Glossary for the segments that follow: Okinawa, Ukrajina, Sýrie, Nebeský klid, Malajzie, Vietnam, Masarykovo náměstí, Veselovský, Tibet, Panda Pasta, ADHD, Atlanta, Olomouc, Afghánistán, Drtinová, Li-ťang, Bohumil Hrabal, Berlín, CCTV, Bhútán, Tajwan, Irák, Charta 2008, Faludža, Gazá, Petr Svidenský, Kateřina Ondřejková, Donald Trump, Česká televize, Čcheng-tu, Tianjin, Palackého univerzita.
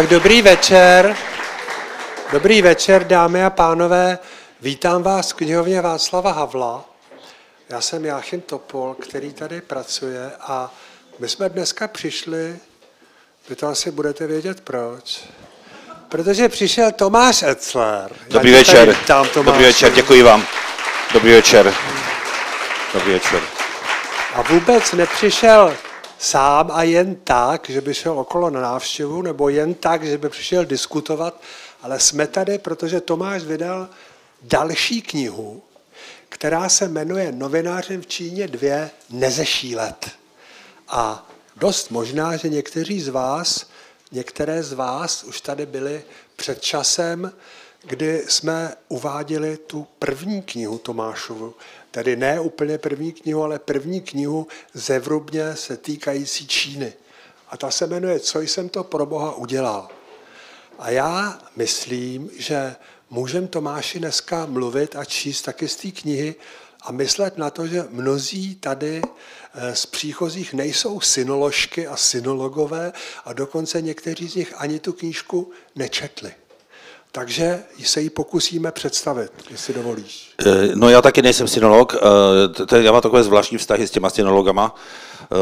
Tak dobrý večer, dámy a pánové. Vítám vás v knihovně Václava Havla. Já jsem Jáchym Topol, který tady pracuje a my jsme dneska přišli, vy to asi budete vědět proč, protože přišel Tomáš Etzler. Dobrý večer, vítám, dobrý večer, děkuji vám. Dobrý večer. Dobrý večer. A vůbec nepřišel sám a jen tak, že by šel okolo na návštěvu, nebo jen tak, že by přišel diskutovat, ale jsme tady, protože Tomáš vydal další knihu, která se jmenuje Novinářem v Číně 2 nezešílet. A dost možná, že některé z vás už tady byli před časem, kdy jsme uváděli tu první knihu Tomášovu, tedy ne úplně první knihu, ale první knihu zevrubně se týkající Číny. A ta se jmenuje Co jsem to pro Boha udělal. A já myslím, že můžeme Tomáši dneska mluvit a číst taky z té knihy a myslet na to, že mnozí tady z příchozích nejsou synoložky a synologové a dokonce někteří z nich ani tu knížku nečetli. Takže se ji pokusíme představit, jestli dovolíš. No já taky nejsem synolog, já mám takové zvláštní vztahy s těma synologama.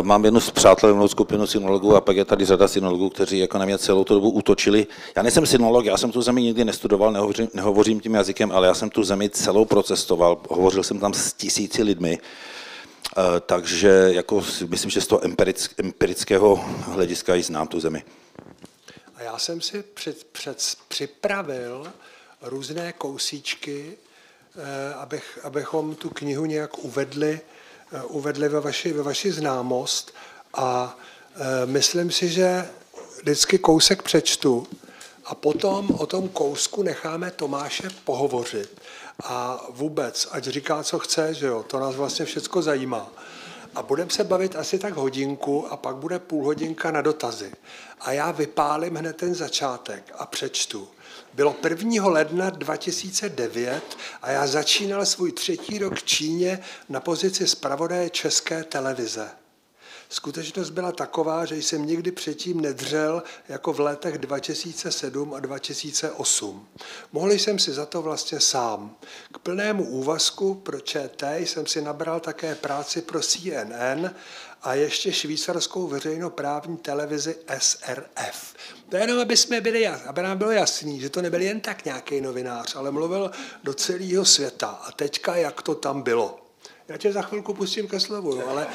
Mám jednu spřátelenou skupinu synologů a pak je tady řada synologů, kteří jako na mě celou tu dobu útočili. Já nejsem synolog, já jsem tu zemi nikdy nestudoval, nehovořím tím jazykem, ale já jsem tu zemi celou procestoval, hovořil jsem tam s tisíci lidmi. Takže jako myslím, že z toho empirického hlediska ji znám tu zemi. A já jsem si připravil různé kousíčky, abychom tu knihu nějak uvedli ve vaši známost. A myslím si, že vždycky kousek přečtu a potom o tom kousku necháme Tomáše pohovořit. A vůbec, ať říká, co chce, že jo, to nás vlastně všecko zajímá. A budeme se bavit asi tak hodinku a pak bude půlhodinka na dotazy. A já vypálím hned ten začátek a přečtu. Bylo 1. ledna 2009 a já začínal svůj 3. rok v Číně na pozici zpravodaje České televize. Skutečnost byla taková, že jsem nikdy předtím nedřel jako v letech 2007 a 2008. Mohl jsem si za to vlastně sám. K plnému úvazku pro ČT jsem si nabral také práci pro CNN a ještě švýcarskou veřejnoprávní televizi SRF. To jenom, aby nám bylo jasný, že to nebyl jen tak nějaký novinář, ale mluvil do celého světa. A teďka, jak to tam bylo. Já tě za chvilku pustím ke slovu, jo, ale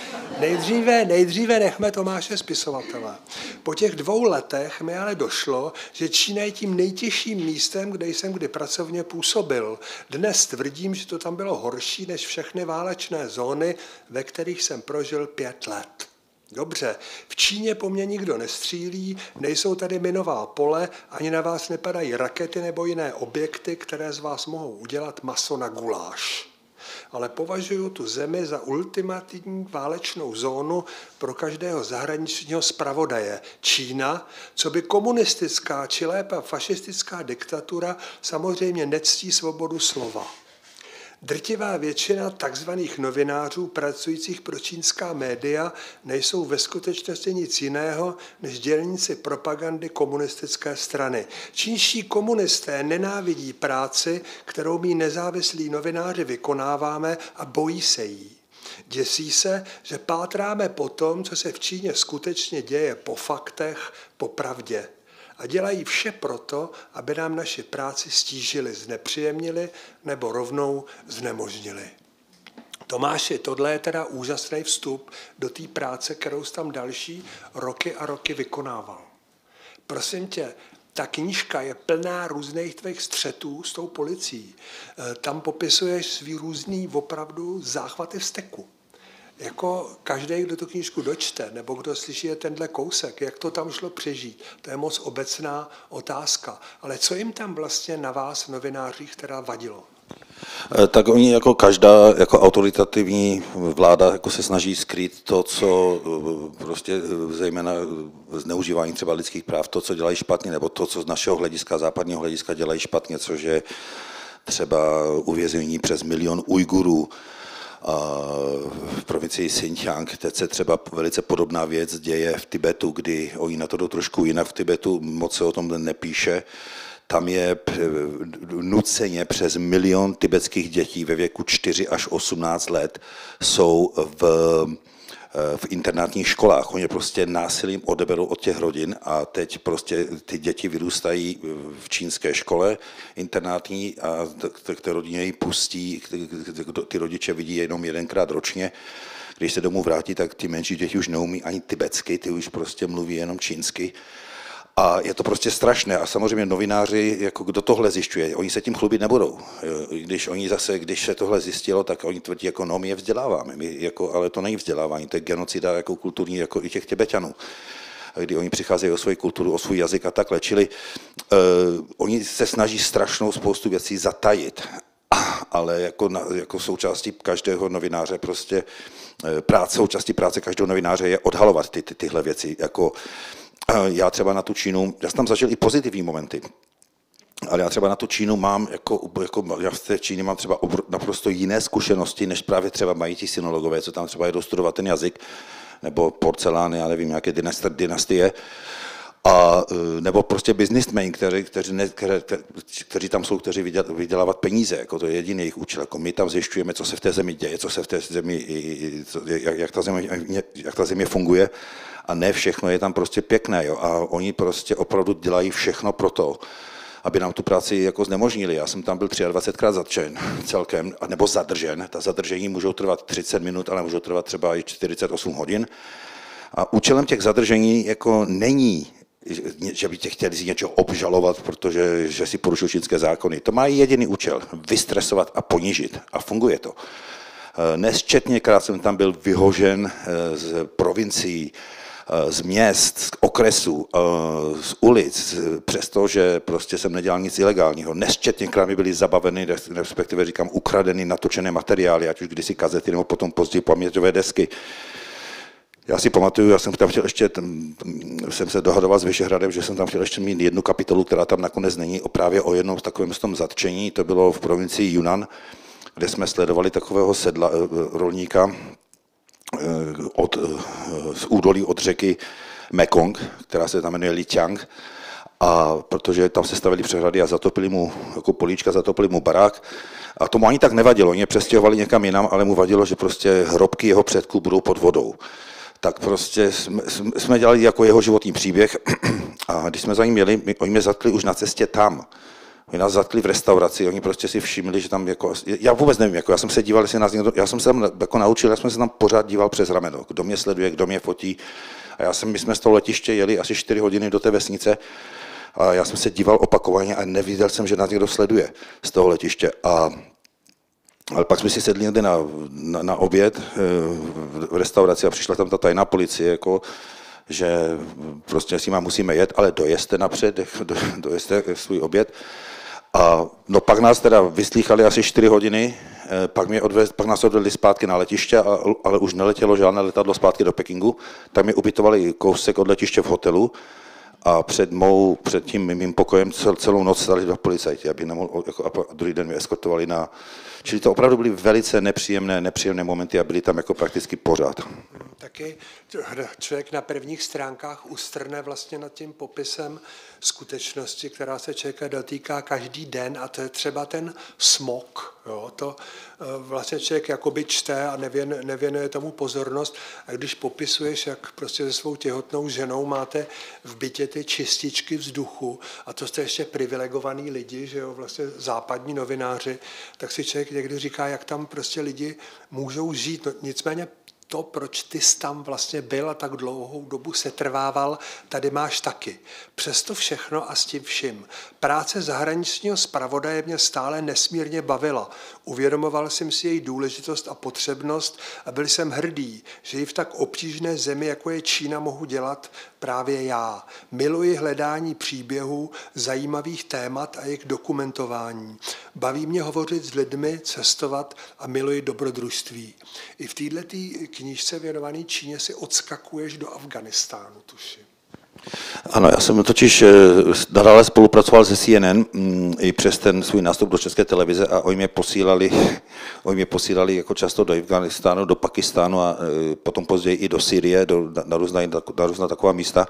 nejdříve nechme Tomáše spisovatele. Po těch 2 letech mi ale došlo, že Čína je tím nejtěžším místem, kde jsem kdy pracovně působil. Dnes tvrdím, že to tam bylo horší než všechny válečné zóny, ve kterých jsem prožil 5 let. Dobře, v Číně po mně nikdo nestřílí, nejsou tady minová pole, ani na vás nepadají rakety nebo jiné objekty, které z vás mohou udělat maso na guláš. Ale považuji tu zemi za ultimativní válečnou zónu pro každého zahraničního zpravodaje. Čína, co by komunistická či lépe fašistická diktatura, samozřejmě nectí svobodu slova. Drtivá většina tzv. Novinářů pracujících pro čínská média nejsou ve skutečnosti nic jiného než dělníci propagandy komunistické strany. Čínští komunisté nenávidí práci, kterou my nezávislí novináři vykonáváme a bojí se jí. Děsí se, že pátráme po tom, co se v Číně skutečně děje, po faktech, po pravdě. A dělají vše proto, aby nám naši práci stížili, znepříjemnili nebo rovnou znemožnili. Tomáši, tohle je teda úžasný vstup do té práce, kterou jsi tam další roky a roky vykonával. Prosím tě, ta knížka je plná různých tvých střetů s tou policií. Tam popisuješ svý různý opravdu záchvaty vzteku. Jako každý, kdo tu knížku dočte, nebo kdo slyší je tenhle kousek, jak to tam šlo přežít, to je moc obecná otázka. Ale co jim tam vlastně na vás, novinářích, teda vadilo? Tak oni jako každá jako autoritativní vláda jako se snaží skrýt to, co prostě zejména zneužívání třeba lidských práv, to, co dělají špatně, nebo to, co z našeho hlediska, západního hlediska dělají špatně, což je třeba uvěznění přes 1 milion Ujgurů, v provincii Xinjiang. Teď se třeba velice podobná věc děje v Tibetu, kdy oni na to jdou trošku jinak. V Tibetu moc se o tom nepíše. Tam je nuceně přes 1 milion tibetských dětí ve věku 4 až 18 let jsou v internátních školách. Oni prostě násilím odeberou od těch rodin a teď prostě ty děti vyrůstají v čínské škole internátní a ty rodině ji pustí, ty rodiče vidí jenom jedenkrát ročně. Když se domů vrátí, tak ty menší děti už neumí ani tibetsky, ty už prostě mluví jenom čínsky. A je to prostě strašné a samozřejmě novináři, jako kdo tohle zjišťuje, oni se tím chlubit nebudou. Když se tohle zjistilo, tak oni tvrdí, jako no, my je vzděláváme, ale to není vzdělávání, to je genocida jako kulturní, jako i těch Tibetanů, kdy oni přicházejí o svoji kulturu, o svůj jazyk a takhle. Čili oni se snaží strašnou spoustu věcí zatajit, ale jako součástí každého novináře prostě, součástí práce každého novináře je odhalovat tyhle věci, jako já třeba na tu Čínu, já jsem tam zažil i pozitivní momenty, ale já třeba na tu Čínu mám, já z té Číny mám třeba naprosto jiné zkušenosti, než právě třeba mají ti sinologové, co tam třeba jedou studovat ten jazyk, nebo porcelány, já nevím, nějaké dynastie, a nebo prostě businessmen, kteří tam jsou, kteří vydělávat peníze, jako to je jediný jejich účel. Jako my tam zjišťujeme, co se v té zemi děje, co se v té zemi, jak ta země funguje, a ne všechno je tam prostě pěkné, jo. A oni prostě opravdu dělají všechno pro to, aby nám tu práci jako znemožnili. Já jsem tam byl 23krát zatčen celkem, nebo zadržen. Ta zadržení můžou trvat 30 minut, ale můžou trvat třeba i 48 hodin. A účelem těch zadržení jako není, že by tě chtěli si něčeho obžalovat, protože že si porušil čínské zákony. To má jediný účel, vystresovat a ponižit. A funguje to. Nesčetněkrát jsem tam byl vyhožen z provincií, z měst, z okresů, z ulic, přestože prostě jsem nedělal nic ilegálního. Nesčetněkrát mi byly zabaveny, respektive říkám, ukradeny natočené materiály, ať už kdysi kazety, nebo potom později paměťové desky. Já si pamatuju, já jsem tam chtěl ještě, jsem se dohadoval s Vyšehradem, že jsem tam chtěl ještě mít jednu kapitolu, která tam nakonec není, právě o jednom takovém tom zatčení, to bylo v provincii Yunnan, kde jsme sledovali takového rolníka z údolí od řeky Mekong, která se tam jmenuje Li-ťang, a protože tam se stavili přehrady a zatopili mu, jako políčka, zatopili mu barák. A tomu ani tak nevadilo, oni je přestěhovali někam jinam, ale mu vadilo, že prostě hrobky jeho předků budou pod vodou. Tak prostě jsme dělali jako jeho životní příběh a když jsme za ním jeli, oni mě zatkli už na cestě tam. Oni nás zatkli v restauraci, oni prostě si všimli, že tam jako, já vůbec nevím, jako já jsem se díval, jestli nás někdo, já jsem se tam jako naučil, já jsem se tam pořád díval přes rameno, kdo mě sleduje, kdo mě fotí. A my jsme z toho letiště jeli asi 4 hodiny do té vesnice a já jsem se díval opakovaně a neviděl jsem, že nás někdo sleduje z toho letiště. Ale pak jsme si sedli někde na oběd v restauraci a přišla tam ta tajná policie, jako, že prostě si musíme jet, ale dojezte napřed, dojezte svůj oběd. A no pak nás teda vyslýchali asi 4 hodiny, pak nás odvedli zpátky na letiště, ale už neletělo žádné letadlo zpátky do Pekingu, tak mě ubytovali kousek od letiště v hotelu a před tím mým pokojem celou noc stali 2 policajti, aby nemohl, jako, a druhý den mě eskortovali na... Čili to opravdu byly velice nepříjemné momenty a byly tam jako prakticky pořád. Taky člověk na prvních stránkách ustrne vlastně nad tím popisem skutečnosti, která se člověka dotýká každý den, a to je třeba ten smog. Jo? To vlastně člověk jakoby čte a nevěnuje tomu pozornost. A když popisuješ, jak prostě se svou těhotnou ženou máte v bytě ty čističky vzduchu, a to jste ještě privilegovaný lidi, že jo, vlastně západní novináři, tak si člověk někdy říká, jak tam prostě lidi můžou žít. No, nicméně to, proč ty jsi tam vlastně byl a tak dlouhou dobu setrvával, tady máš taky. Přesto všechno a s tím vším. Práce zahraničního zpravodaje mě stále nesmírně bavila. Uvědomoval jsem si její důležitost a potřebnost a byl jsem hrdý, že ji v tak obtížné zemi, jako je Čína, mohu dělat právě já. Miluji hledání příběhů, zajímavých témat a jejich dokumentování. Baví mě hovořit s lidmi, cestovat a miluji dobrodružství. I v této knížce věnované Číně si odskakuješ do Afghánistánu, tuším. Ano, já jsem totiž nadále spolupracoval se CNN i přes ten svůj nástup do České televize a oni mě posílali jako často do Afghánistánu, do Pakistánu a potom později i do Sýrie, na různá taková místa.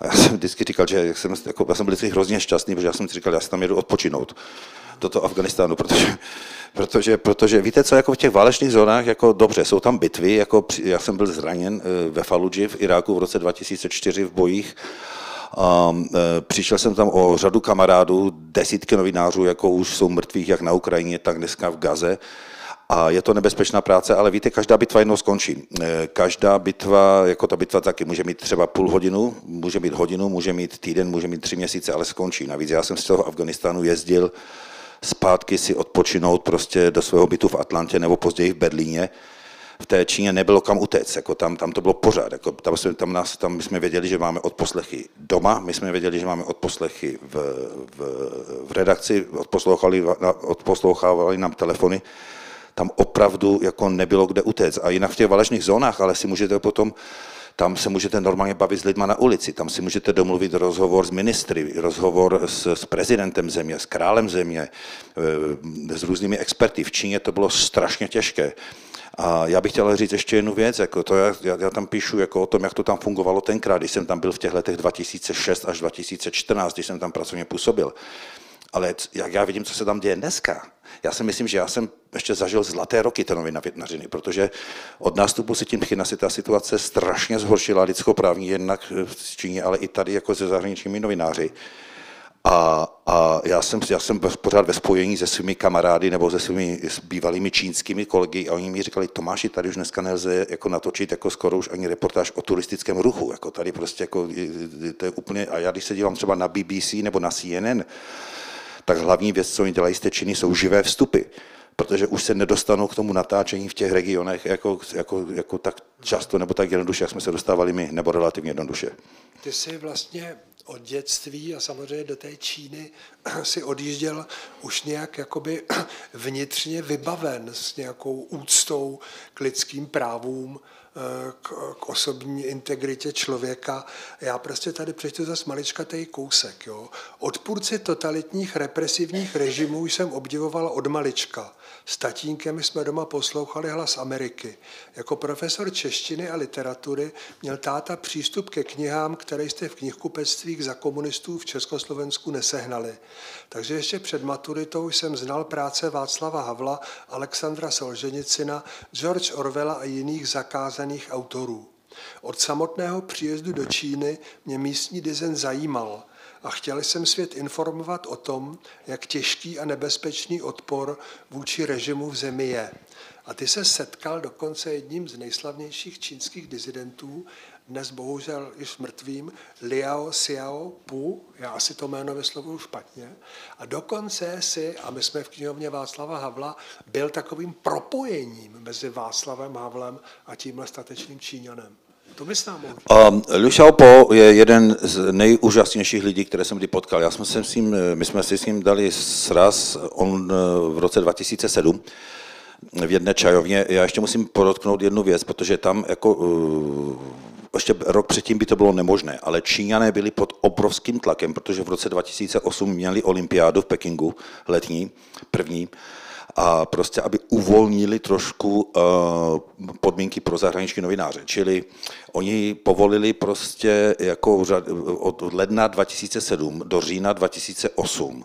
A já jsem vždycky říkal, že já jsem byl vždycky hrozně šťastný, protože já jsem si říkal, já si tam jedu odpočinout do toho Afghánistánu, protože víte co, jako v těch válečných zónách, jako dobře, jsou tam bitvy, jako já jsem byl zraněn ve Faludži v Iráku v roce 2004 v bojích. Přišel jsem tam o řadu kamarádů, desítky novinářů, jako už jsou mrtvých jak na Ukrajině, tak dneska v Gaze. A je to nebezpečná práce, ale víte, každá bitva jednou skončí. Každá bitva, jako ta bitva taky může mít třeba půl hodinu, může mít týden, může mít 3 měsíce, ale skončí. Navíc já jsem z toho Afghánistánu jezdil zpátky si odpočinout prostě do svého bytu v Atlantě nebo později v Berlíně. V té Číně nebylo kam utéct, jako tam to bylo pořád. Jako tam jsme věděli, že máme odposlechy doma, my jsme věděli, že máme odposlechy v redakci, odposlouchávali nám telefony. Tam opravdu jako nebylo kde utéct. A jinak v těch válečných zónách, ale si můžete potom, tam se můžete normálně bavit s lidma na ulici, tam si můžete domluvit rozhovor s ministry, rozhovor s prezidentem země, s králem země, s různými experty. V Číně to bylo strašně těžké. A já bych chtěl říct ještě jednu věc, jako to já tam píšu jako o tom, jak to tam fungovalo tenkrát, když jsem tam byl v těch letech 2006 až 2014, když jsem tam pracovně působil. Ale jak já vidím, co se tam děje dneska, já si myslím, že já jsem ještě zažil zlaté roky té novinařiny, protože od nástupu Si Ťin-pchinga si ta situace strašně zhoršila lidskoprávní, jednak v Číně, ale i tady jako se zahraničními novináři. A já jsem pořád ve spojení se svými kamarády nebo se svými bývalými čínskými kolegy a oni mi říkali, Tomáši, tady už dneska nelze jako natočit jako skoro už ani reportáž o turistickém ruchu, jako tady prostě jako, to je úplně, a já když se dívám třeba na BBC nebo na CNN, tak hlavní věc, co oni dělají z té Číny, jsou živé vstupy, protože už se nedostanou k tomu natáčení v těch regionech jako tak často nebo tak jednoduše, jak jsme se dostávali my, nebo relativně jednoduše. Ty jsi vlastně od dětství a samozřejmě do té Číny si odjížděl už nějak jakoby vnitřně vybaven s nějakou úctou k lidským právům, k osobní integritě člověka. Já prostě tady přečtu zase maličkatej kousek. Jo. Odpůrci totalitních represivních režimů jsem obdivoval od malička. S tatínkem jsme doma poslouchali Hlas Ameriky. Jako profesor češtiny a literatury měl táta přístup ke knihám, které jste v knihkupectvích za komunistů v Československu nesehnali. Takže ještě před maturitou jsem znal práce Václava Havla, Alexandra Solženicina, George Orwella a jiných zakázaných autorů. Od samotného příjezdu do Číny mě místní design zajímal a chtěl jsem svět informovat o tom, jak těžký a nebezpečný odpor vůči režimu v zemi je. A ty se setkal dokonce jedním z nejslavnějších čínských disidentů, dnes bohužel již mrtvým, Liu Xiaobo, já asi to jméno vyslovuju špatně, a dokonce si, a my jsme v knihovně Václava Havla, byl takovým propojením mezi Václavem Havlem a tímhle statečným Číňanem. To mi Liu Xiaobo je jeden z nejúžasnějších lidí, které jsem kdy potkal. My jsme si s ním dali sraz, on v roce 2007, v jedné čajovně. Já ještě musím podotknout jednu věc, protože tam jako ještě rok předtím by to bylo nemožné, ale Číňané byli pod obrovským tlakem, protože v roce 2008 měli olympiádu v Pekingu, letní, první, a prostě, aby uvolnili trošku podmínky pro zahraniční novináře. Čili oni povolili prostě jako od ledna 2007 do října 2008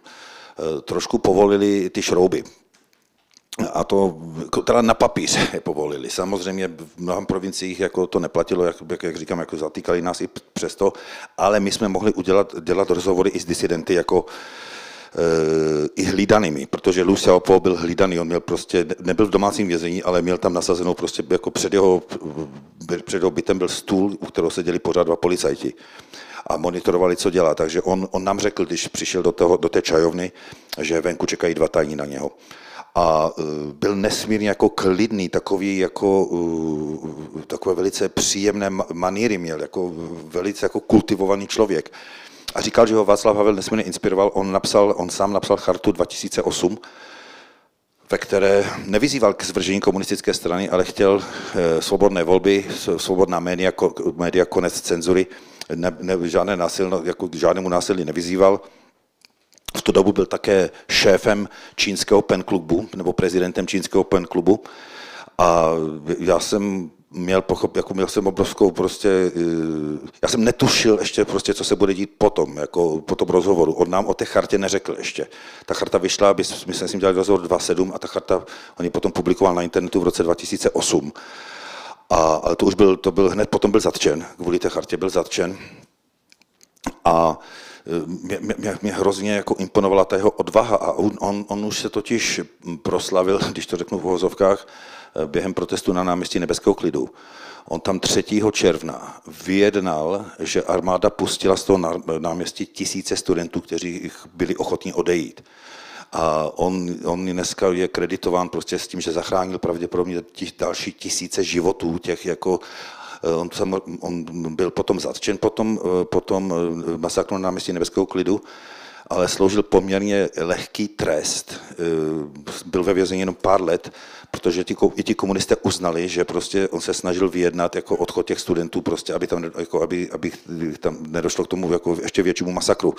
trošku povolili ty šrouby. A to teda na papíře povolili. Samozřejmě v mnoha provinciích jako to neplatilo, jak říkám, jako zatýkali nás i přesto, ale my jsme mohli dělat rozhovory i s disidenty jako i hlídanými, protože Liu Xiaobo byl hlídaný, on měl prostě, nebyl v domácím vězení, ale měl tam nasazenou prostě, jako před jeho bytem byl stůl, u kterého seděli pořád 2 policajti a monitorovali, co dělá. Takže on nám řekl, když přišel do té čajovny, že venku čekají 2 tajní na něho. A byl nesmírně jako klidný, takové velice příjemné maníry měl, jako velice jako kultivovaný člověk. A říkal, že ho Václav Havel nesmírně inspiroval, on sám napsal chartu 2008, ve které nevyzýval k zvržení komunistické strany, ale chtěl svobodné volby, svobodná média, konec cenzury jako k žádnému násilí nevyzýval. V tu dobu byl také šéfem čínského pen klubu, nebo prezidentem čínského pen klubu. A já jsem měl obrovskou já jsem netušil ještě co se bude dít potom, jako po tom rozhovoru. On nám o té chartě neřekl ještě. Ta charta vyšla, my jsme s ním dělali rozhovor 2007 a ta charta, on ji potom publikoval na internetu v roce 2008. Ale to už byl, hned potom byl zatčen, kvůli té chartě byl zatčen. A mě hrozně jako imponovala ta jeho odvaha a on už se totiž proslavil, když to řeknu v uvozovkách, během protestu na náměstí Nebeského klidu. On tam 3. června vyjednal, že armáda pustila z toho náměstí tisíce studentů, kteří byli ochotní odejít. A on dneska je kreditován s tím, že zachránil pravděpodobně těch další tisíce životů, těch jako on byl potom zatčen potom masakru na náměstí Nebeského klidu, ale sloužil poměrně lehký trest. Byl ve vězení jenom pár let, protože i ti komunisté uznali, že on se snažil vyjednat jako odchod těch studentů, aby tam nedošlo k tomu ještě většímu masakru.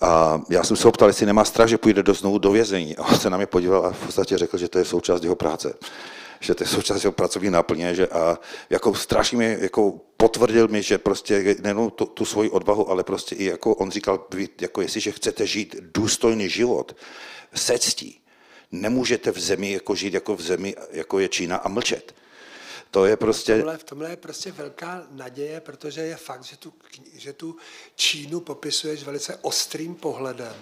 A já jsem se ho ptal, jestli nemá strach, že půjde znovu do vězení. A on se na mě podíval a v podstatě řekl, že to je součást jeho práce. Že to je součást jeho pracovní náplně, a jako strašně mě potvrdil mi, že nejenom tu svoji odvahu, ale i on říkal, jestliže chcete žít důstojný život se ctí, nemůžete v zemi žít v zemi, jako je Čína, a mlčet. To je v tomhle je velká naděje, protože je fakt, že tu Čínu popisuješ velice ostrým pohledem.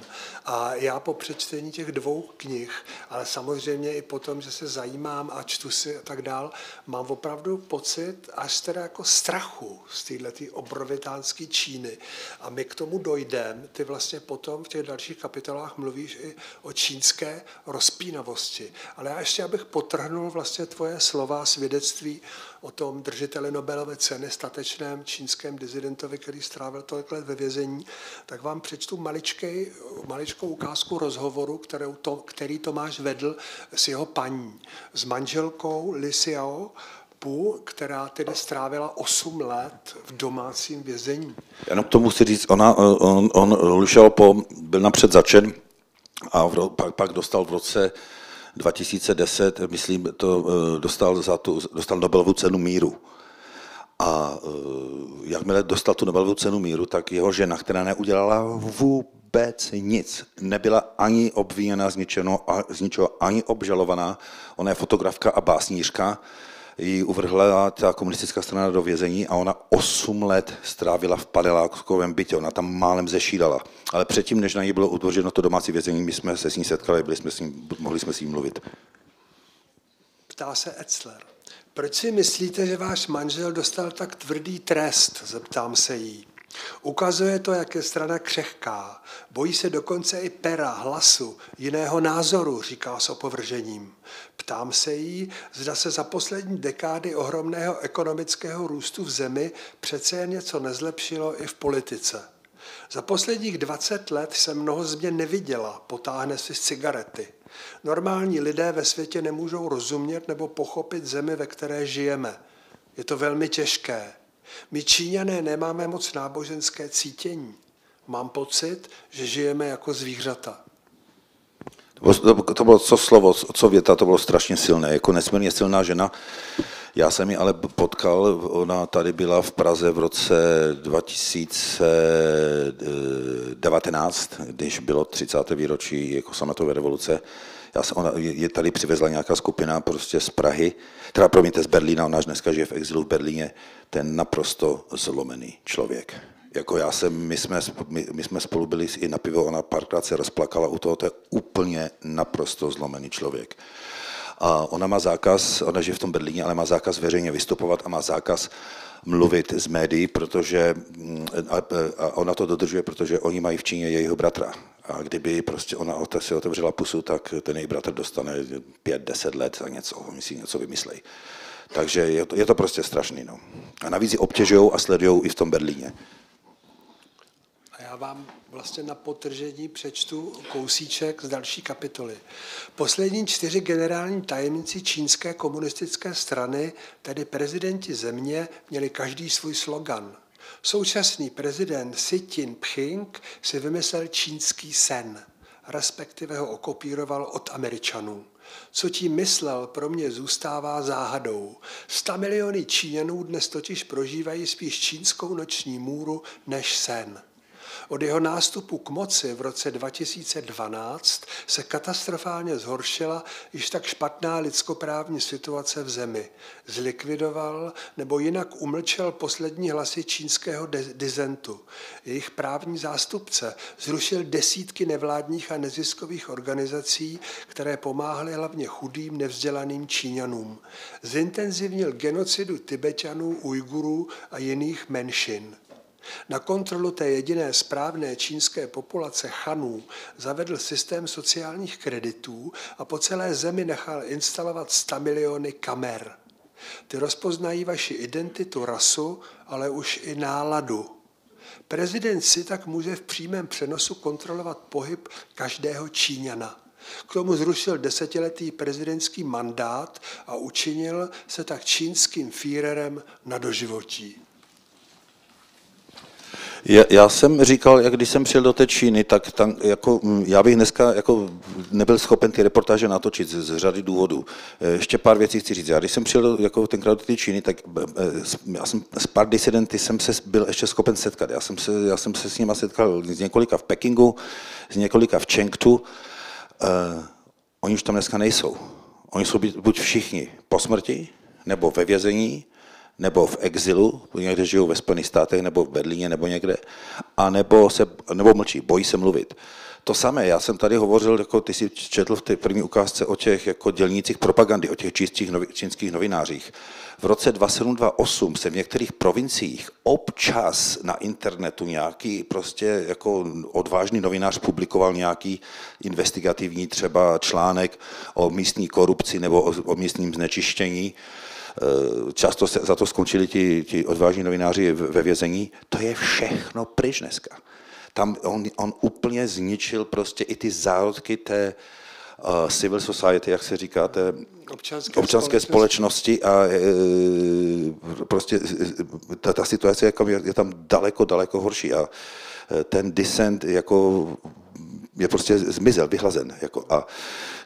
A já po přečtení těch dvou knih, ale samozřejmě i po tom, že se zajímám a čtu si a tak dál, mám opravdu pocit až jako strachu z této obrovitánské Číny. A my k tomu dojdeme, ty potom v těch dalších kapitolách mluvíš i o čínské rozpínavosti. Ale já ještě abych podtrhnul tvoje slova svědectví o tom držiteli Nobelové ceny, statečném čínském dizidentovi, který strávil tolik let ve vězení, tak vám přečtu maličkou ukázku rozhovoru, který Tomáš vedl s jeho paní, s manželkou Li Xiaobo, která tedy strávila 8 let v domácím vězení. Jenom k tomu chci říct, Li Xiaobo byl napřed začen a pak dostal v roce 2010, myslím, dostal Nobelovu cenu míru. A jakmile dostal tu Nobelovu cenu míru, tak jeho žena, která neudělala vůbec nic, nebyla ani obviněna z ničeho, ani obžalovaná, ona je fotografka a básnířka, ji uvrhla ta komunistická strana do vězení a ona 8 let strávila v panelákovém bytě, ona tam málem zešídala. Ale předtím, než na ní bylo utvořeno to domácí vězení, my jsme se s ní setkali, mohli jsme s ní mluvit. Ptá se Etzler. Proč si myslíte, že váš manžel dostal tak tvrdý trest, zeptám se jí. Ukazuje to, jak je strana křehká. Bojí se dokonce i pera, hlasu, jiného názoru, říká s opovržením. Ptám se jí, zda se za poslední dekády ohromného ekonomického růstu v zemi přece jen něco nezlepšilo i v politice. Za posledních 20 let jsem mnoho změn neviděla, potáhne si z cigarety. Normální lidé ve světě nemůžou rozumět nebo pochopit zemi, ve které žijeme. Je to velmi těžké. My Číňané nemáme moc náboženské cítění. Mám pocit, že žijeme jako zvířata. To bylo co věta, to bylo strašně silné, jako nesmírně silná žena. Já jsem ji ale potkal, ona tady byla v Praze v roce 2019, když bylo 30. výročí sametové revoluce. Ona je tady přivezla nějaká skupina z Prahy, teda promiňte, z Berlína, ona dneska žije v exilu v Berlíně, ten naprosto zlomený člověk. My jsme spolu byli i na pivo, ona párkrát se rozplakala u toho, to je úplně naprosto zlomený člověk. A ona má zákaz, ona žije v tom Berlíně, ale má zákaz veřejně vystupovat a má zákaz mluvit z médií, protože a ona to dodržuje, protože oni mají v Číně jejího bratra. A kdyby ona si otevřela pusu, tak ten její bratr dostane 5-10 let za něco, oni si něco vymyslejí. Takže je to strašný. No. A navíc ji obtěžujou a sledujou i v tom Berlíně. Já vám na podtržení přečtu kousíček z další kapitoly. Poslední 4 generální tajemníci čínské komunistické strany, tedy prezidenti země, měli každý svůj slogan. Současný prezident Si Ťin-pching si vymyslel čínský sen, respektive ho okopíroval od Američanů. Co tím myslel, pro mě zůstává záhadou. 100 miliony Číňanů dnes totiž prožívají spíš čínskou noční můru než sen. Od jeho nástupu k moci v roce 2012 se katastrofálně zhoršila již tak špatná lidskoprávní situace v zemi. Zlikvidoval nebo jinak umlčel poslední hlasy čínského disentu. Jejich právní zástupce zrušil desítky nevládních a neziskových organizací, které pomáhaly hlavně chudým, nevzdělaným Číňanům. Zintenzivnil genocidu Tibetanů, Ujgurů a jiných menšin. Na kontrolu té jediné správné čínské populace Chanů zavedl systém sociálních kreditů a po celé zemi nechal instalovat 100 miliony kamer. Ty rozpoznají vaši identitu, rasu, ale už i náladu. Prezident si tak může v přímém přenosu kontrolovat pohyb každého Číňana. K tomu zrušil 10letý prezidentský mandát a učinil se tak čínským Führerem na doživotí. Já jsem říkal, jak když jsem přijel do té Číny, tak tam, jako, já bych dneska jako nebyl schopen ty reportáže natočit z řady důvodů. Ještě pár věcí chci říct. Já když jsem přijel jako tenkrát do té Číny, tak já jsem, s pár disidenty jsem se byl ještě schopen setkat. Já jsem se s nimi setkal z několika v Pekingu, z několika v Chengdu. Oni už tam dneska nejsou. Oni jsou buď všichni po smrti, nebo ve vězení, nebo v exilu, někde žijou ve Spojených státech, nebo v Berlíně, nebo někde, a nebo mlčí, bojí se mluvit. To samé, já jsem tady hovořil, jako ty jsi četl v té první ukázce o těch jako dělnících propagandy, o těch čínských novinářích. V roce 2728 se v některých provinciích občas na internetu nějaký prostě jako odvážný novinář publikoval nějaký investigativní třeba článek o místní korupci nebo o místním znečištění. Často se za to skončili ti odvážní novináři ve vězení. To je všechno pryč dneska. Tam on úplně zničil prostě i ty zárodky té civil society, jak se říká, té občanské společnosti a prostě ta situace je tam daleko, daleko horší a ten dissent jako je prostě zmizel, vyhlazen. Jako. A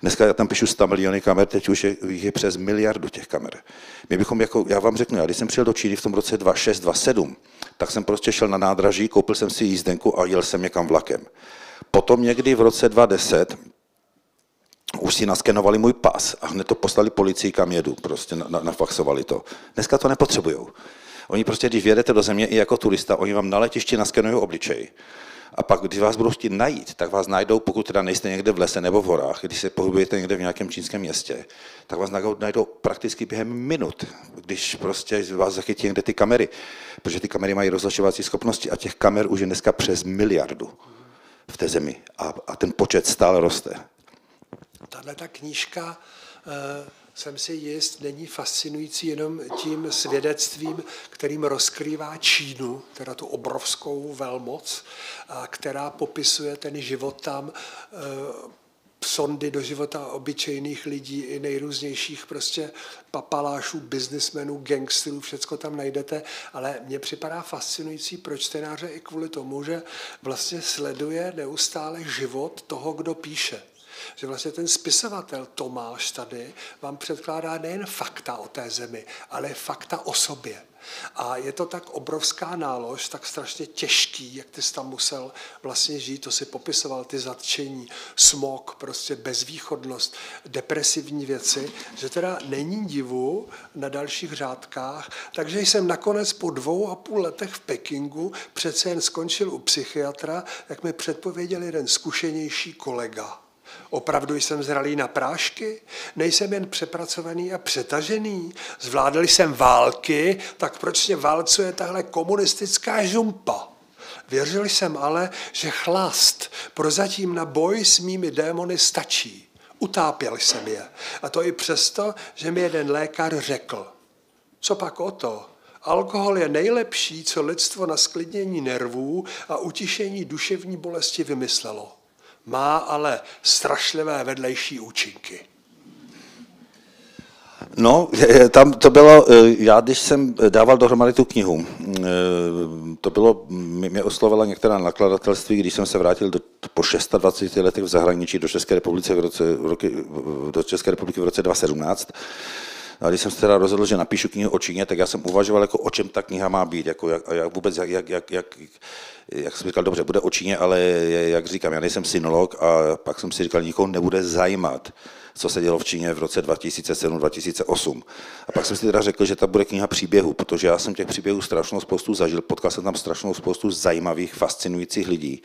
dneska já tam píšu 100 miliony kamer, teď už je přes miliardu těch kamer. My bychom, jako, já vám řeknu, já když jsem přijel do Číny v tom roce 26, 27, tak jsem prostě šel na nádraží, koupil jsem si jízdenku a jel jsem někam vlakem. Potom někdy v roce 2010 už si naskenovali můj pas a hned to poslali policii, kam jedu, prostě nafaxovali to. Dneska to nepotřebujou. Oni prostě, když vjedete do země i jako turista, oni vám na letišti naskenují obličej. A pak, když vás budou chtít najít, tak vás najdou, pokud teda nejste někde v lese nebo v horách, když se pohybujete někde v nějakém čínském městě, tak vás najdou prakticky během minut, když prostě vás zachytí někde ty kamery, protože ty kamery mají rozlišovací schopnosti a těch kamer už je dneska přes miliardu v té zemi a ten počet stále roste. Tahle ta knížka, jsem si jist, není fascinující jenom tím svědectvím, kterým rozkrývá Čínu, teda tu obrovskou velmoc, a která popisuje ten život tam, sondy do života obyčejných lidí i nejrůznějších prostě papalášů, biznismenů, gangsterů, všecko tam najdete, ale mně připadá fascinující pro čtenáře i kvůli tomu, že vlastně sleduje neustále život toho, kdo píše. Že vlastně ten spisovatel Tomáš tady vám předkládá nejen fakta o té zemi, ale fakta o sobě. A je to tak obrovská nálož, tak strašně těžký, jak ty jsi tam musel vlastně žít, to si popisoval, ty zatčení, smog, prostě bezvýchodnost, depresivní věci, že teda není divu na dalších řádkách, takže jsem nakonec po 2,5 letech v Pekingu přece jen skončil u psychiatra, jak mi předpověděl jeden zkušenější kolega. Opravdu jsem zralý na prášky, nejsem jen přepracovaný a přetažený, zvládl jsem války, tak proč mě válcuje tahle komunistická žumpa? Věřil jsem ale, že chlast prozatím na boj s mými démony stačí. Utápěl jsem je. A to i přesto, že mi jeden lékař řekl. Co pak o to? Alkohol je nejlepší, co lidstvo na sklidnění nervů a utišení duševní bolesti vymyslelo. Má ale strašlivé vedlejší účinky. No, tam to bylo, já když jsem dával dohromady tu knihu, to bylo, mě oslovila některá nakladatelství, když jsem se vrátil po 26 letech v zahraničí do České republiky v roce 2017. A když jsem se teda rozhodl, že napíšu knihu o Číně, tak já jsem uvažoval, jako o čem ta kniha má být, jako jak jsem říkal, dobře, bude o Číně, ale jak říkám, já nejsem sinolog a pak jsem si říkal, nikoho nebude zajímat, co se dělo v Číně v roce 2007, 2008. A pak jsem si teda řekl, že ta bude kniha příběhů, protože já jsem těch příběhů strašnou spoustu zažil, potkal jsem tam strašnou spoustu zajímavých, fascinujících lidí.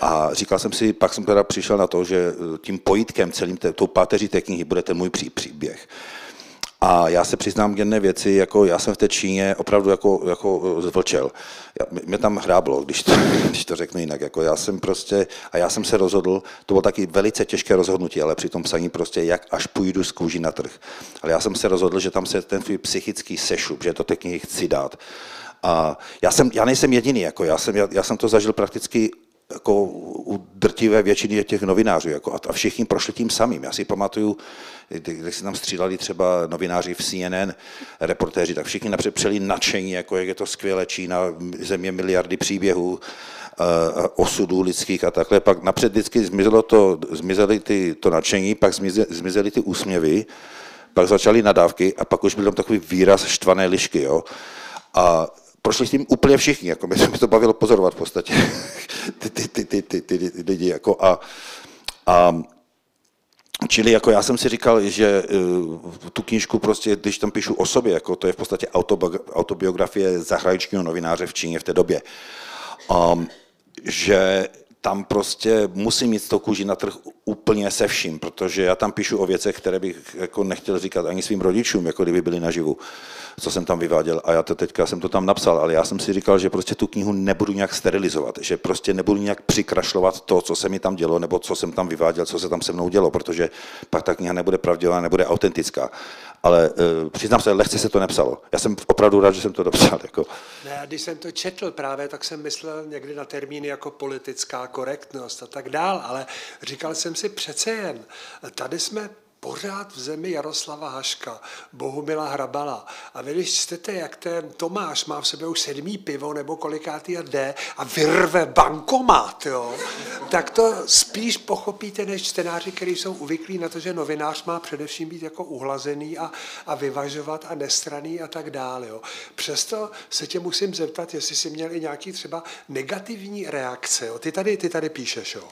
A říkal jsem si, pak jsem teda přišel na to, že tím pojítkem, tou páteří té knihy bude ten můj příběh. A já se přiznám k jedné věci, jako já jsem v té Číně opravdu jako zvlčel. Mě tam hráblo, když to řeknu jinak. Jako já jsem prostě, a já jsem se rozhodl, to bylo taky velice těžké rozhodnutí, ale při tom psaní prostě, jak až půjdu z kůží na trh. Ale já jsem se rozhodl, že tam se ten psychický sešup, že to té knihy chci dát. A já nejsem jediný, jako já jsem to zažil prakticky jako u drtivé většiny těch novinářů. Jako, a všichni prošli tím samým. Já si pamatuju, když se tam střídali třeba novináři v CNN, reportéři, tak všichni napřed přeli nadšení, jako jak je to skvělé, Čína, země miliardy příběhů, osudů lidských a takhle. Pak napřed vždycky zmizely to nadšení, pak zmizely ty úsměvy, pak začaly nadávky a pak už byl tam takový výraz štvané lišky. Jo? A prošli s tím úplně všichni, jako mi to bavilo pozorovat v podstatě ty lidi, jako a čili jako já jsem si říkal, že tu knížku prostě, když tam píšu o sobě, jako to je v podstatě autobiografie zahraničního novináře v Číně v té době, že tam prostě musím jít s tou kůží na trh úplně se vším, protože já tam píšu o věcech, které bych jako nechtěl říkat ani svým rodičům, jako kdyby byli naživu, co jsem tam vyváděl. A já jsem to tam napsal, ale já jsem si říkal, že prostě tu knihu nebudu nějak sterilizovat, že prostě nebudu nějak přikrašlovat to, co se mi tam dělo, nebo co jsem tam vyváděl, co se tam se mnou dělo, protože pak ta kniha nebude pravdivá, nebude autentická. Ale přiznám se, lehce se to nepsalo. Já jsem opravdu rád, že jsem to dopsal. Jako. Ne, když jsem to četl právě, tak jsem myslel někdy na termíny jako politická korektnost a tak dál, ale říkal jsem si přece jen, tady jsme pořád v zemi Jaroslava Haška, Bohumila Hrabala. A vy, když čtete, jak ten Tomáš má v sobě už 7. pivo nebo kolikátý a jde a vyrve bankomat, jo, tak to spíš pochopíte než čtenáři, kteří jsou uvyklí na to, že novinář má především být jako uhlazený a vyvažovat a nestraný a tak dále. Jo. Přesto se tě musím zeptat, jestli jsi měl i nějaký třeba negativní reakce. Jo. Ty tady píšeš. Jo.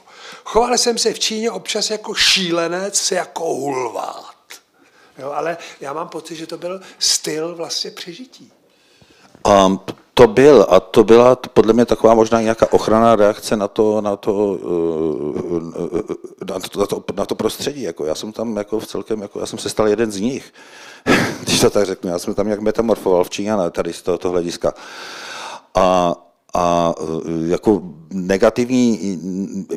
Choval jsem se v Číně občas jako šílenec, jako hul. Jo, ale já mám pocit, že to byl styl vlastně přežití. To byl a to byla podle mě taková možná nějaká ochranná reakce na to prostředí. Jako já jsem tam jako v celkem, jako já jsem se stal jeden z nich, když to tak řeknu. Já jsem tam nějak metamorfoval v Číně tady z tohoto hlediska. A jako negativní,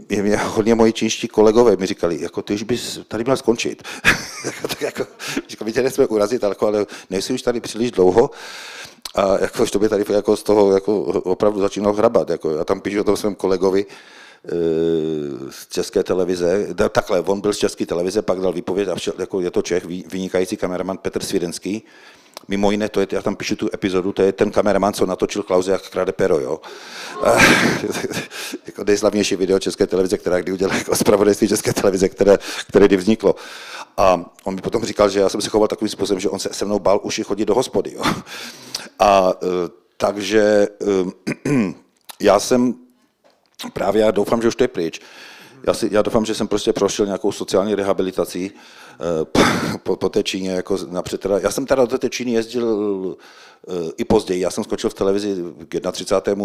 mě hodně moji čínští kolegové mi říkali, jako ty už bys tady měl skončit. Tak jako, my tě nechceme urazit, ale nejsi už tady příliš dlouho. A jako, už to by tady jako z toho jako opravdu začínal hrabat. Jako, já tam píšu o tom svém kolegovi z České televize. Takhle, on byl z České televize, pak dal výpověď, jako je to Čech, vynikající kameraman Petr Svidenský. Mimo jiné, to je, já tam píšu tu epizodu, to je ten kameraman, co natočil Klause, jak krade pero, jo. Jako nejslavnější video České televize, která kdy udělala jako zpravodajství České televize, které kdy vzniklo. A on mi potom říkal, že já jsem se choval takovým způsobem, že on se mnou bál uši chodit do hospody, jo. A takže já jsem právě, já doufám, že už to je pryč, já doufám, že jsem prostě prošel nějakou sociální rehabilitací po té Číně, jako napřed teda, já jsem teda do té Číny jezdil i později, já jsem skončil v televizi k 31.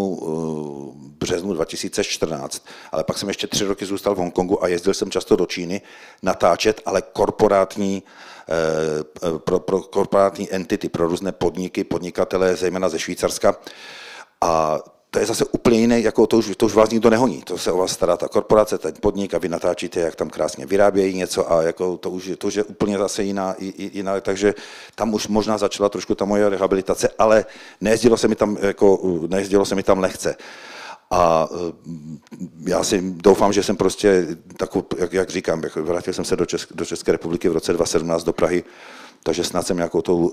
březnu 2014, ale pak jsem ještě 3 roky zůstal v Hongkongu a jezdil jsem často do Číny natáčet, ale pro korporátní entity, pro různé podniky, podnikatele, zejména ze Švýcarska. A to je zase úplně jiné, jako to už vás nikdo nehoní, to se o vás stará ta korporace, ten podnik a vy natáčíte, jak tam krásně vyrábějí něco a jako to už je úplně zase jiná, takže tam už možná začala trošku ta moje rehabilitace, ale nejezdilo se mi tam lehce. A já si doufám, že jsem prostě, jak říkám, vrátil jsem se do České republiky v roce 2017 do Prahy, takže snad jsem nějakou tou,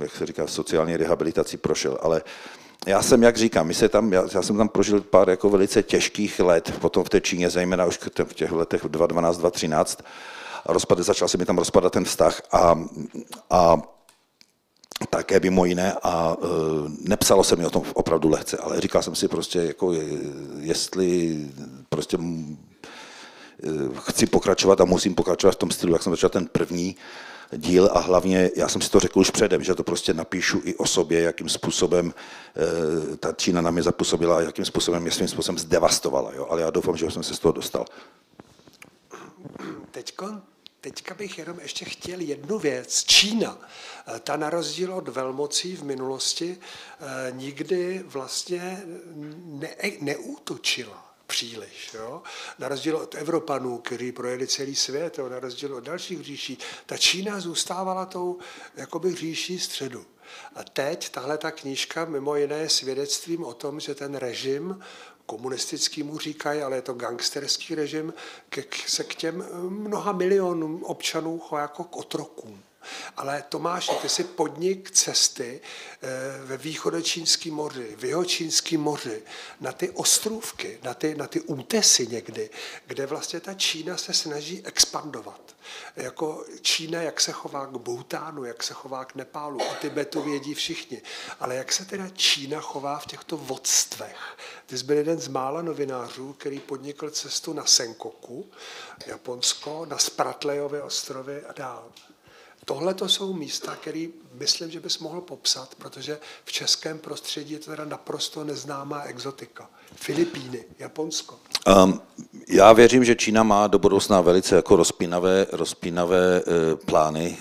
jak se říká, sociální rehabilitací prošel, ale já jsem, jak říkám, já jsem tam prožil pár jako velice těžkých let, potom v té Číně, zejména už v těch letech 2012, 2013, začal se mi tam rozpadat ten vztah a také mimo jiné a nepsalo se mi o tom opravdu lehce, ale říkal jsem si prostě, jako jestli prostě chci pokračovat a musím pokračovat v tom stylu, jak jsem začal ten první díl a hlavně, já jsem si to řekl už předem, že to prostě napíšu i o sobě, jakým způsobem ta Čína na mě zapůsobila a jakým způsobem mě svým způsobem zdevastovala, jo? Ale já doufám, že jsem se z toho dostal. Teďka bych jenom ještě chtěl jednu věc. Čína, ta na rozdíl od velmocí v minulosti nikdy vlastně neútočila příliš. Jo? Na rozdíl od Evropanů, kteří projeli celý svět, jo? Na rozdíl od dalších říší, ta Čína zůstávala tou jakoby říší středu. A teď tahle ta knížka mimo jiné je svědectvím o tom, že ten režim, komunistický mu říkají, ale je to gangsterský režim, se k těm mnoha milionům občanů chová jako k otrokům. Ale Tomáši, ty jsi podnik cesty ve Východočínském moři, v Jihočínském moři, na ty ostrůvky, na ty útesy někdy, kde vlastně ta Čína se snaží expandovat. Jako Čína, jak se chová k Bhutánu, jak se chová k Nepálu, o Tibetu vědí všichni. Ale jak se teda Čína chová v těchto vodstvech? Ty jsi byl jeden z mála novinářů, který podnikl cestu na Senkaku, Japonsko, na Spratlyovy ostrovy a dál. Tohle to jsou místa, které myslím, že bys mohl popsat, protože v českém prostředí je to teda naprosto neznámá exotika. Filipíny, Japonsko. Já věřím, že Čína má do budoucna velice jako rozpínavé plány.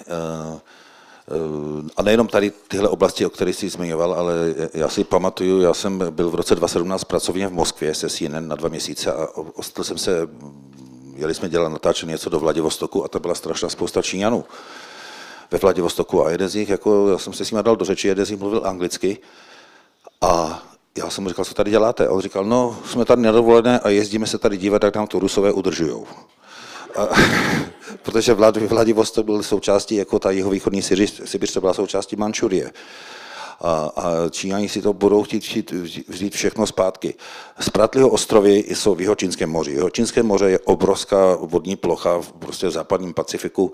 A nejenom tady tyhle oblasti, o kterých jsi zmiňoval, ale já si pamatuju, já jsem byl v roce 2017 pracovně v Moskvě se CNN na 2 měsíce a ostal jsem se, jeli jsme dělat natáčení něco do Vladivostoku a to byla strašná spousta Číňanů ve Vladivostoku a jeden z nich, jako, já jsem se s ním dal do řeči, jeden z nich mluvil anglicky a já jsem mu říkal, co tady děláte? A on říkal, no, jsme tady na dovolené a jezdíme se tady dívat, jak nám to Rusové udržujou. A, protože Vladivostok byl součástí, jako ta jihovýchodní Sibiř, to byla součástí Mančurie. A Číňani si to budou chtít vzít všechno zpátky. Spratlyho ostrovy jsou v Jihočínském moři. Jihočínské moře je obrovská vodní plocha prostě v západním Pacifiku,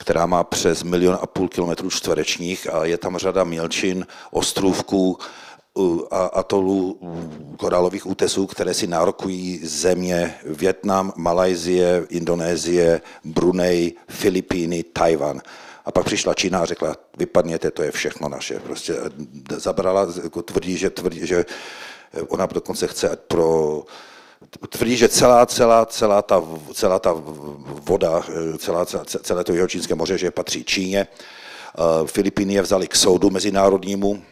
která má přes 1,5 km² a je tam řada mělčin, ostrůvků a atolů korálových útesů, které si nárokují země Vietnam, Malajzie, Indonésie, Brunei, Filipíny, Tajwan. A pak přišla Čína a řekla, vypadněte, to je všechno naše. Prostě zabrala, tvrdí, že ona dokonce chce pro... Tvrdí, že celá ta voda, celé to Jihočínské moře, že patří Číně. Filipíny je vzali k soudu mezinárodnímu,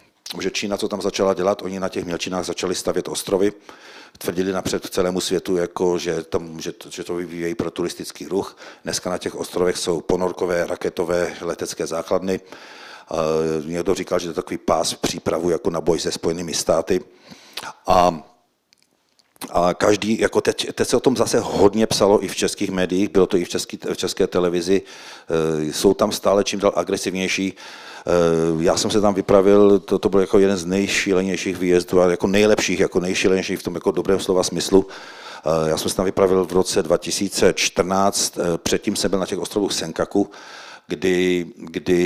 že Čína, co tam začala dělat, oni na těch mělčinách začali stavět ostrovy, tvrdili napřed celému světu, jako, že to vyvíjejí pro turistický ruch. Dneska na těch ostrovech jsou ponorkové, raketové, letecké základny. Někdo říkal, že to je takový pás v přípravu jako na boj se Spojenými státy. A každý, jako teď se o tom zase hodně psalo i v českých médiích, bylo to i v české televizi, jsou tam stále čím dál agresivnější. Já jsem se tam vypravil, to byl jako jeden z nejšílenějších výjezdů, ale jako nejlepších, jako nejšílenějších v tom jako dobrém slova smyslu. Já jsem se tam vypravil v roce 2014, předtím jsem byl na těch ostrovech Senkaku, kdy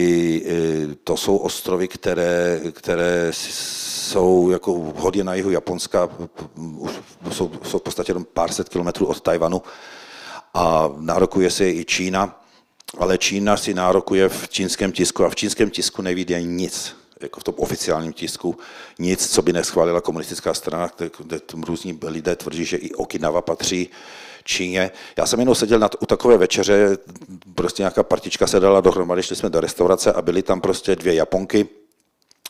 to jsou ostrovy, které jsou jako hodně na jihu Japonska, jsou v podstatě jenom pár set kilometrů od Tajvanu a nárokuje se i Čína, ale Čína si nárokuje v čínském tisku a v čínském tisku nevidí nic, jako v tom oficiálním tisku, nic, co by neschválila komunistická strana, kde různí lidé tvrdí, že i Okinawa patří Číně. Já jsem jenom seděl u takové večeře, prostě nějaká partička se dala dohromady, šli jsme do restaurace a byly tam prostě 2 Japonky,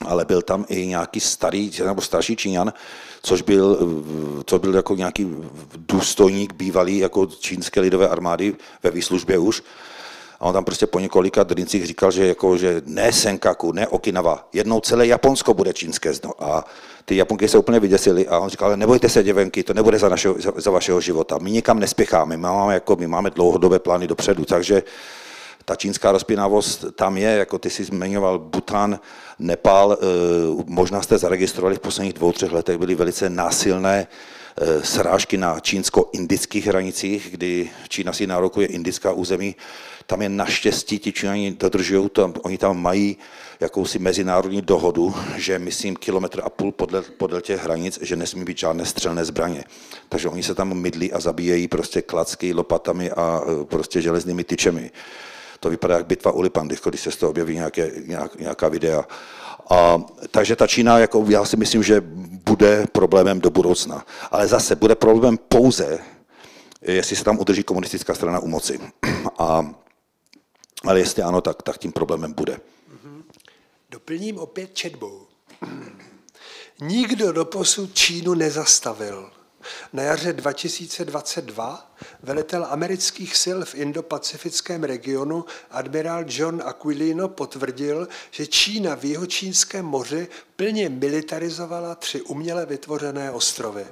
ale byl tam i nějaký starší Číňan, což byl jako nějaký důstojník bývalý jako čínské lidové armády ve výslužbě už. A on tam prostě po několika drincích říkal, že ne Senkaku, ne Okinawa, jednou celé Japonsko bude čínské zno. A ty Japonky se úplně vyděsily a on říkal, ale nebojte se, děvenky, to nebude za vašeho života. My nikam nespěcháme, my máme dlouhodobé plány dopředu, takže ta čínská rozpínavost tam je, jako ty jsi zmiňoval Bután, Nepál, možná jste zaregistrovali v posledních 2-3 letech, byly velice násilné srážky na čínsko-indických hranicích, kdy Čína si nárokuje indická území. Tam je naštěstí, ti Číňani dodržují, oni tam mají jakousi mezinárodní dohodu, že myslím 1,5 kilometru podle těch hranic, že nesmí být žádné střelné zbraně. Takže oni se tam mydlí a zabíjejí prostě klacky, lopatami a prostě železnými tyčemi. To vypadá jak bitva u Lipandy, když se z toho objeví nějaká videa. Takže ta Čína, jako já si myslím, že bude problémem do budoucna. Ale zase bude problém pouze, jestli se tam udrží komunistická strana u moci. Ale jestli ano, tak tím problémem bude. Doplním opět četbou. Nikdo doposud Čínu nezastavil. Na jaře 2022 velitel amerických sil v indopacifickém regionu admirál John Aquilino potvrdil, že Čína v Jihočínském moři plně militarizovala 3 uměle vytvořené ostrovy.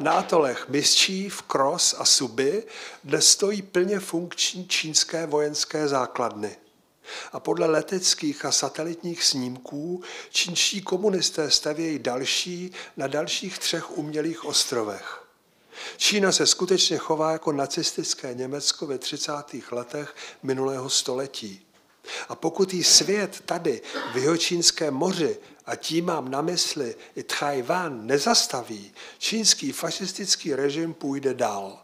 Na atolech Mischief, Cross a Subi dnes stojí plně funkční čínské vojenské základny. A podle leteckých a satelitních snímků čínští komunisté stavějí další na dalších 3 umělých ostrovech. Čína se skutečně chová jako nacistické Německo ve 30. letech minulého století. A pokud jí svět tady v Jihočínském moři, a tím mám na mysli i Tajwan, nezastaví, čínský fašistický režim půjde dál.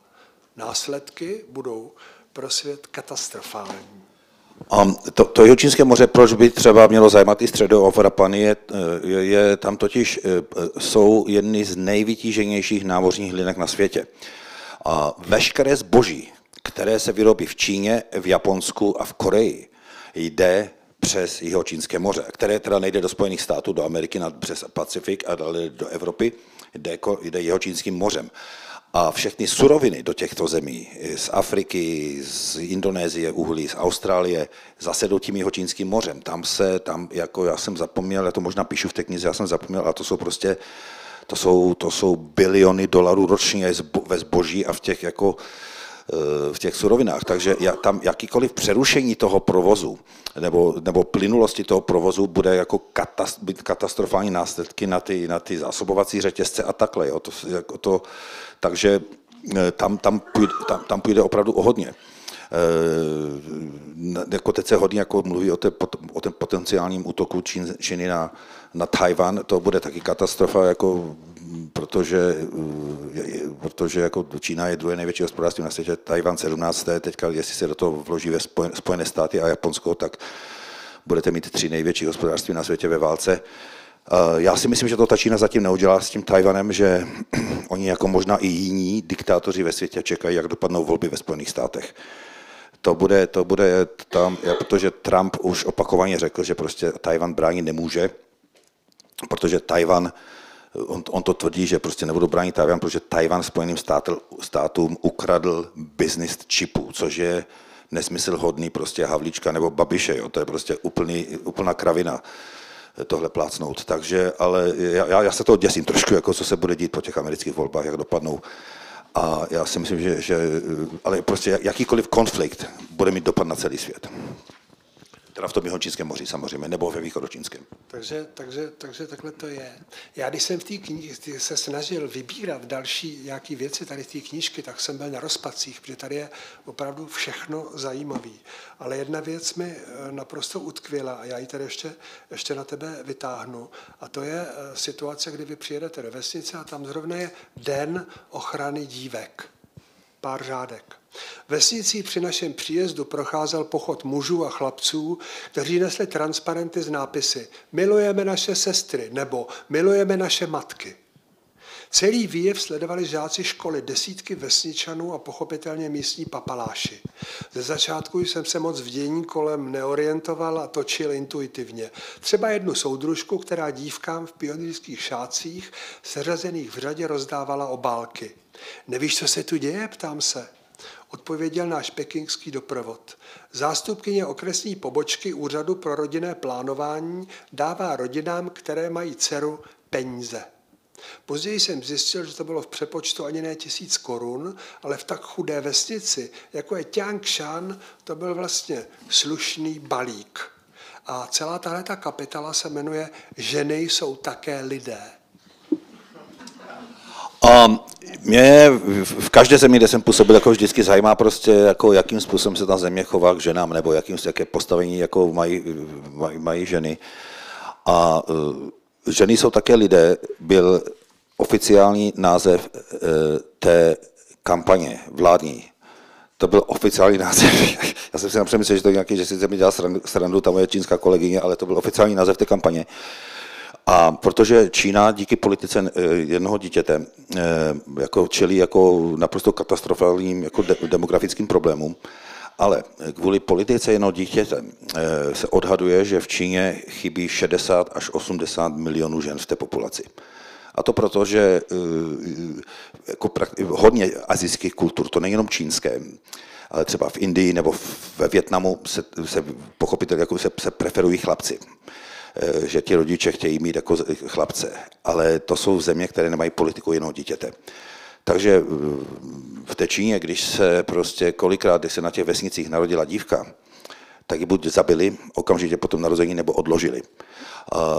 Následky budou pro svět katastrofální. To Jihočínské moře, proč by třeba mělo zajímat i Středoevropany, je tam totiž jsou jedny z nejvytíženějších námořních linek na světě. A veškeré zboží, které se vyrobí v Číně, v Japonsku a v Koreji, jde přes Jihočínské moře, které teda nejde do Spojených států, do Ameriky, přes Pacifik a dále do Evropy, jde Jihočínským mořem. A všechny suroviny do těchto zemí, z Afriky, z Indonésie, uhlí, z Austrálie, zase jdou tím Jihočínským mořem. Tam jako já jsem zapomněl, já to možná píšu v té knize, já jsem zapomněl, a to jsou prostě, to jsou biliony dolarů ročně ve zboží a v těch surovinách. Takže tam jakýkoliv přerušení toho provozu nebo plynulosti toho provozu bude jako katastrofální následky na ty zásobovací řetězce a takhle. Jo. Takže tam půjde opravdu o hodně. Jako teď se hodně jako mluví o tom potenciálním útoku Číny na Tajwan, to bude taky katastrofa, jako, protože jako Čína je druhé největší hospodářství na světě, Tajwan 17. Teďka, jestli se do toho vloží ve Spojené státy a Japonsko, tak budete mít 3 největší hospodářství na světě ve válce. Já si myslím, že to ta Čína zatím neudělá s tím Tajwanem, že oni jako možná i jiní diktátoři ve světě čekají, jak dopadnou volby ve Spojených státech. To bude tam, protože Trump už opakovaně řekl, že prostě Tajwan bránit nemůže, protože Tajwan, on to tvrdí, že prostě nebudou bránit Tajwan, protože Tajwan Spojeným státům ukradl business chipu, což je nesmysl hodný prostě Havlíčka nebo Babiše, jo, to je prostě úplná kravina tohle plácnout. Takže, ale já se toho děsím trošku, jako co se bude dít po těch amerických volbách, jak dopadnou. A já si myslím, že ale prostě jakýkoliv konflikt bude mít dopad na celý svět. Teda v tom Jihočínském moři samozřejmě, nebo ve Východočínském. Takže takhle to je. Já když jsem v té knižce se snažil vybírat další nějaké věci tady v té knížky, tak jsem byl na rozpacích, protože tady je opravdu všechno zajímavé. Ale jedna věc mi naprosto utkvěla a já ji tady ještě na tebe vytáhnu. A to je situace, kdy vy přijedete do vesnice a tam zrovna je den ochrany dívek. Pár řádek. Vesnicí při našem příjezdu procházel pochod mužů a chlapců, kteří nesli transparenty s nápisy Milujeme naše sestry nebo Milujeme naše matky. Celý výjev sledovali žáci školy, desítky vesničanů a pochopitelně místní papaláši. Ze začátku jsem se moc v dění kolem neorientoval a točil intuitivně. Třeba jednu soudružku, která dívkám v pionýrských šácích seřazených v řadě rozdávala obálky. Nevíš, co se tu děje? Ptám se. Odpověděl náš pekingský doprovod. Zástupkyně okresní pobočky Úřadu pro rodinné plánování dává rodinám, které mají dceru, peníze. Později jsem zjistil, že to bylo v přepočtu ani ne 1000 korun, ale v tak chudé vesnici, jako je Ťangshan, to byl vlastně slušný balík. A celá tahleta kapitala se jmenuje Ženy jsou také lidé. Mě v každé zemi, kde jsem působil, jako vždycky zajímá prostě, jako jakým způsobem se ta země chová k ženám, nebo jaké postavení jako mají ženy. A Ženy jsou také lidé byl oficiální název té kampaně vládní. To byl oficiální název. Já jsem si napřemyslel, že to nějaký, že si mi dělá srandu ta moje čínská kolegyně, ale to byl oficiální název té kampaně. A protože Čína díky politice jednoho dítěte jako čelí jako naprosto katastrofálním jako demografickým problémům, ale kvůli politice jenom dítěte se odhaduje, že v Číně chybí 60 až 80 milionů žen v té populaci. A to proto, že jako hodně asijských kultur, to není jenom čínské, ale třeba v Indii nebo ve Vietnamu se preferují chlapci. Že ti rodiče chtějí mít jako chlapce, ale to jsou země, které nemají politiku jenom dítěte. Takže v té Číně, když se prostě kolikrát, když se na těch vesnicích narodila dívka, tak ji buď zabili okamžitě po tom narození, nebo odložili. A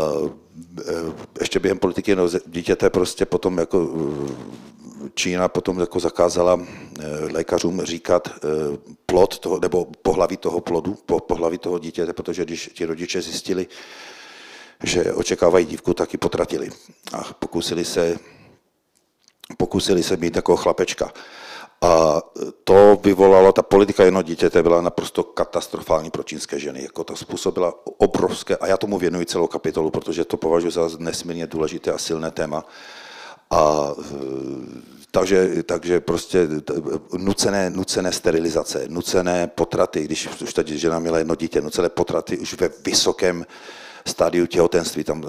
ještě během politiky dítěte prostě potom jako Čína potom jako zakázala lékařům říkat plod toho, nebo pohlaví toho plodu, pohlaví toho dítěte, protože když ti rodiče zjistili, že očekávají dívku, tak ji potratili a pokusili se mít takového chlapečka. A to vyvolalo, ta politika jednoho dítěte byla naprosto katastrofální pro čínské ženy. Jako to způsobila obrovské, a já tomu věnuji celou kapitolu, protože to považuji za nesmírně důležité a silné téma. A takže prostě nucené sterilizace, nucené potraty, když už ta žena měla jedno dítě, nucené potraty už ve vysokém stádiu těhotenství, tam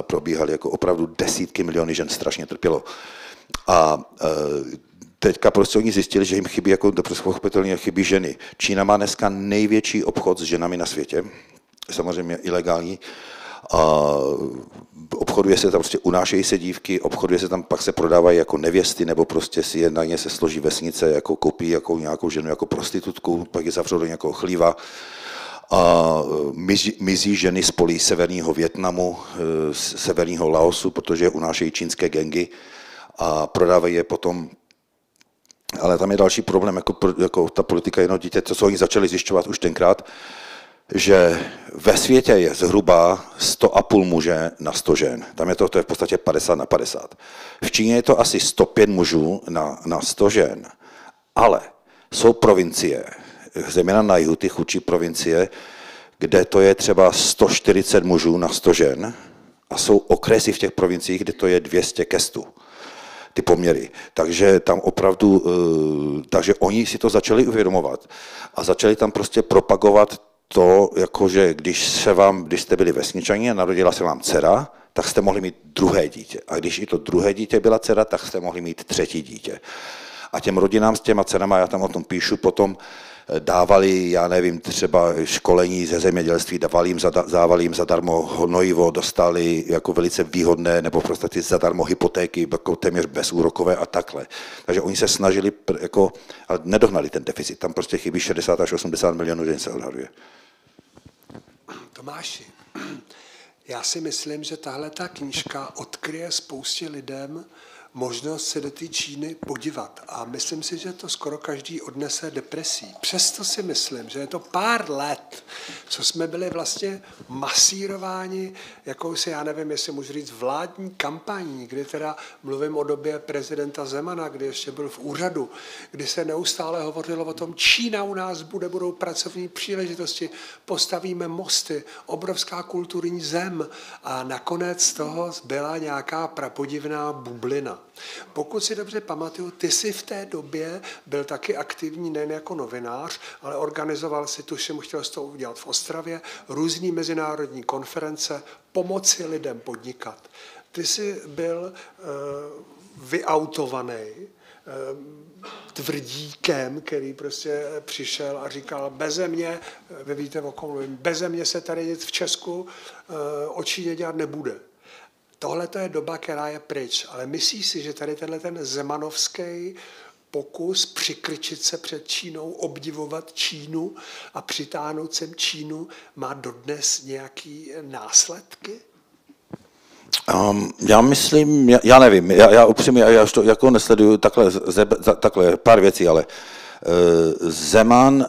probíhaly jako opravdu desítky milionů žen, strašně trpělo. A teďka prostě oni zjistili, že jim chybí, jako pochopitelně chybí ženy. Čína má dneska největší obchod s ženami na světě, samozřejmě ilegální. A obchoduje se tam, prostě unášejí se dívky, obchoduje se tam, pak se prodávají jako nevěsty, nebo prostě si je na ně se složí vesnice, jako koupí jako nějakou ženu jako prostitutku, pak je zavřou do nějakého chlíva. A mizí ženy z polí severního Vietnamu, z severního Laosu, protože je unášejí čínské gengy a prodávají je potom. Ale tam je další problém, jako ta politika jednoho dítě, co oni začali zjišťovat už tenkrát, že ve světě je zhruba 100,5 muže na 100 žen. Tam je to je v podstatě 50 na 50. V Číně je to asi 105 mužů na 100 žen, ale jsou provincie, zejména na jihu, ty chudší provincie, kde to je třeba 140 mužů na 100 žen a jsou okresy v těch provinciích, kde to je 200 ke 100. Ty poměry. Takže tam opravdu, takže oni si to začali uvědomovat a začali tam prostě propagovat to, jakože když jste byli vesničani a narodila se vám dcera, tak jste mohli mít druhé dítě. A když i to druhé dítě byla dcera, tak jste mohli mít třetí dítě. A těm rodinám s těma dcerama, já tam o tom píšu, potom dávali, já nevím, třeba školení ze zemědělství, dávali jim zadarmo hnojivo, dostali jako velice výhodné, nebo prostě zadarmo hypotéky, jako téměř bezúrokové a takhle. Takže oni se snažili, jako, ale nedohnali ten deficit, tam prostě chybí 60 až 80 milionů žen se odhaduje. Tomáši, já si myslím, že tahle ta knížka odkryje spoustě lidem možnost se do té Číny podívat. A myslím si, že to skoro každý odnese depresí. Přesto si myslím, že je to pár let, co jsme byli vlastně masírováni jakousi, já nevím, jestli můžu říct, vládní kampaní, kdy teda mluvím o době prezidenta Zemana, kdy ještě byl v úřadu, kdy se neustále hovořilo o tom, Čína u nás budou pracovní příležitosti, postavíme mosty, obrovská kulturní zem. A nakonec toho byla nějaká prapodivná bublina. Pokud si dobře pamatuju, ty jsi v té době byl taky aktivní nejen jako novinář, ale organizoval si, tuším, chtěl jsi to udělat v Ostravě, různý mezinárodní konference, pomoci lidem podnikat. Ty jsi byl vyautovaný tvrdíkem, který prostě přišel a říkal, beze mě, vy víte, o kom mluvím, beze mě se tady nic v Česku o Číně dělat nebude. Tohle to je doba, která je pryč, ale myslí si, že tady tenhle ten zemanovský pokus přikrčit se před Čínou, obdivovat Čínu a přitáhnout sem Čínu má dodnes nějaký následky? Já myslím, já nevím, já upřímně, já už to jako nesleduju takhle pár věcí, ale Zeman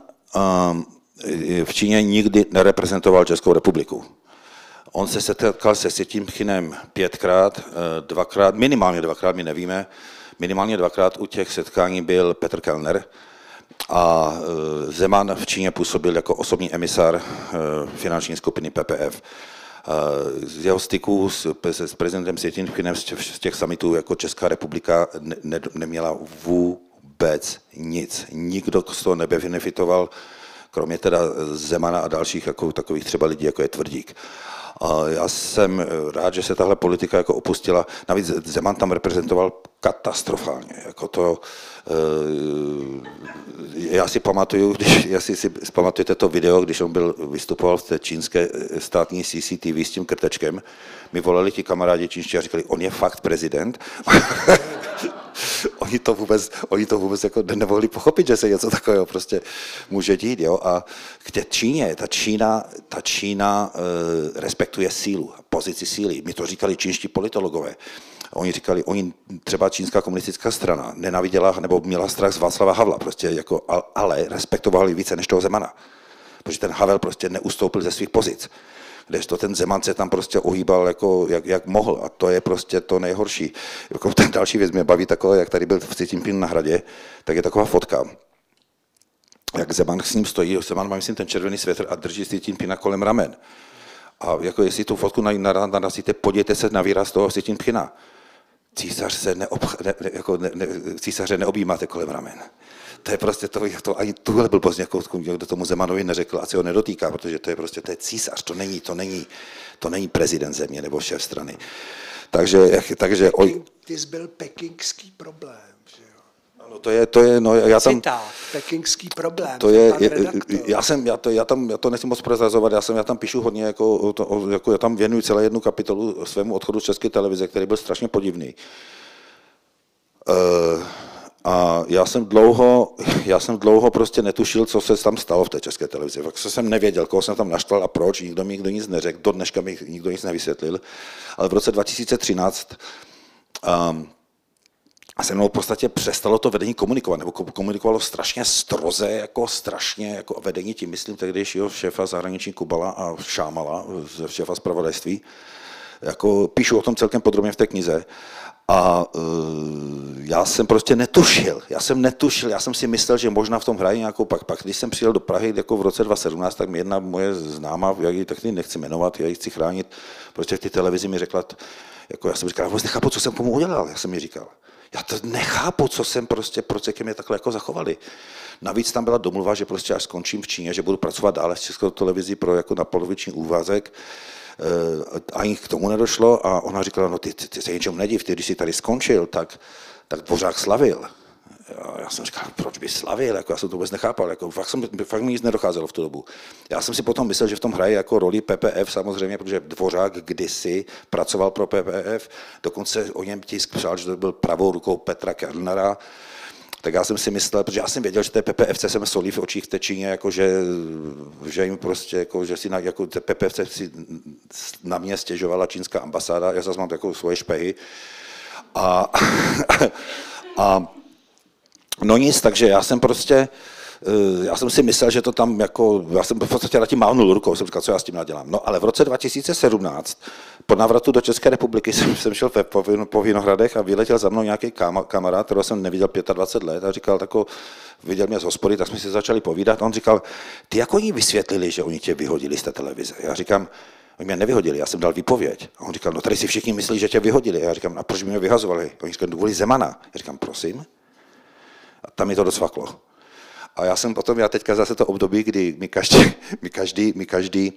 v Číně nikdy nereprezentoval Českou republiku. On se setkal se Si Ťin-pchingem minimálně dvakrát, my nevíme, minimálně dvakrát u těch setkání byl Petr Kellner a Zeman v Číně působil jako osobní emisár finanční skupiny PPF. Z jeho styku s prezidentem Si Ťin-pchingem z těch summitů jako Česká republika neměla vůbec nic. Nikdo z toho nebenefitoval, kromě teda Zemana a dalších jako, takových třeba lidí, jako je Tvrdík. A já jsem rád, že se tahle politika jako opustila. Navíc Zeman tam reprezentoval katastrofálně. Jako to, já si pamatuju, jestli si pamatujete to video, když on vystupoval v té čínské státní CCTV s tím krtečkem, mi volali ti kamarádi čínští a říkali, on je fakt prezident. Oni to vůbec jako nemohli pochopit, že se něco takového prostě může dít, jo. A k té Číně, ta Čína respektuje sílu, pozici síly. My to říkali čínští politologové. Oni říkali, třeba čínská komunistická strana nenáviděla nebo měla strach z Václava Havla, prostě jako, ale respektovali více než toho Zemana. Protože ten Havel prostě neustoupil ze svých pozic. Kdežto ten Zeman se tam prostě ohýbal, jako, jak mohl, a to je prostě to nejhorší. Jako ten další věc mě baví takové, jak tady byl v Si Ťin-pchingu na hradě, tak je taková fotka, jak Zeman s ním stojí, Zeman má, myslím, ten červený svetr a drží Si Ťin-pchinga kolem ramen. A jako jestli tu fotku narazíte, podívejte se na výraz toho Si Ťin-pchinga. Císaře neobjímáte kolem ramen. To je prostě to, jak to ani tuhle blbost někdo tomu Zemanovi neřekl, asi ho nedotýká, protože to je prostě, to je císař, to není prezident země nebo šéf strany. Takže ty zbyl pekingský problém, že jo? Ano, to je, no já tam... Citát, pekingský problém, to je, já to nechci moc prozrazovat, já tam píšu hodně, já tam věnuju celé jednu kapitolu svému odchodu z České televize, který byl strašně podivný. A já jsem dlouho prostě netušil, co se tam stalo v té České televizi. Vlastně jsem nevěděl, koho jsem tam naštval a proč, nikdo nic neřekl, do dneška mi nikdo nic nevysvětlil. Ale v roce 2013 se mnou v podstatě přestalo to vedení komunikovat, nebo komunikovalo strašně stroze, strašně vedení, tím myslím tehdejšího šéfa zahraniční Kubala a Šámala, šéfa zpravodajství. Píšu o tom celkem podrobně v té knize. A já jsem prostě netušil, já jsem si myslel, že možná v tom hrají nějakou pak. Když jsem přijel do Prahy jako v roce 2017, tak mi jedna moje známá, já ji taky nechci jmenovat, já ji chci chránit, prostě v té televizi mi řekla, jako já jsem říkal, já vůbec nechápu, co jsem komu udělal, já jsem ji říkal. Já to nechápu, co jsem prostě, proč se ke mně takhle jako zachovali. Navíc tam byla domluva, že prostě až skončím v Číně, že budu pracovat dále s Českou televizí pro jako na poloviční úvazek. Ani k tomu nedošlo a ona říkala, no ty se ničemu nediv, ty když jsi tady skončil, tak Dvořák slavil. Já jsem říkal, proč by slavil, já jsem to vůbec nechápal, fakt mi nic nedocházelo v tu dobu. Já jsem si potom myslel, že v tom hraje jako roli PPF samozřejmě, protože Dvořák kdysi pracoval pro PPF, dokonce o něm tisk psal, že to byl pravou rukou Petra Kellnera. Tak já jsem si myslel, protože já jsem věděl, že té PPFC jsem solí v očích té Číně, že jim prostě, že si té PPFC si na mě stěžovala čínská ambasáda, já zase mám takovou svoje špehy. A no nic, takže já jsem si myslel, že to tam jako, já jsem v podstatě na tím mávnul rukou, jsem říkal, co já s tím nadělám. No ale v roce 2017, po návratu do České republiky, jsem šel po Vinohradech a vyletěl za mnou nějaký kamarád, kterého jsem neviděl 25 let a říkal, tako, viděl mě z hospody, tak jsme si začali povídat. On říkal, ty jako oni vysvětlili, že oni tě vyhodili z té televize? Já říkám, oni mě nevyhodili, já jsem dal výpověď. A on říkal, no tady si všichni myslí, že tě vyhodili. Já říkám, a proč by mě vyhazovali? Oni říkali, důvoli Zemana. Já říkám, prosím. A tam mi to docvaklo. A já jsem potom, já teďka zase to období, kdy mi každý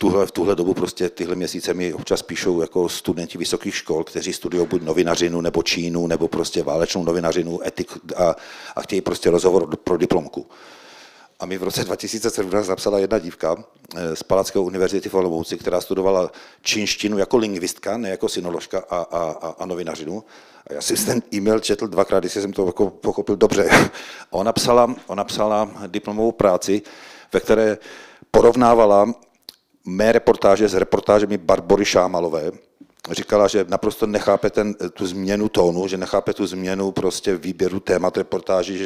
v tuhle dobu prostě tyhle měsíce mi občas píšou jako studenti vysokých škol, kteří studují buď novinařinu, nebo Čínu, nebo prostě válečnou novinařinu, etiku a chtějí prostě rozhovor pro diplomku. A mi v roce 2017 napsala jedna dívka z Palackého univerzity v Olomouci, která studovala čínštinu jako lingvistka, ne jako sinoložka a novinařinu. A já jsem ten e-mail četl dvakrát, jestli jsem to jako pochopil dobře. Ona psala diplomovou práci, ve které porovnávala mé reportáže s reportážemi Barbory Šámalové. Říkala, že naprosto nechápe tu změnu tónu, že nechápe tu změnu prostě výběru témat reportáží,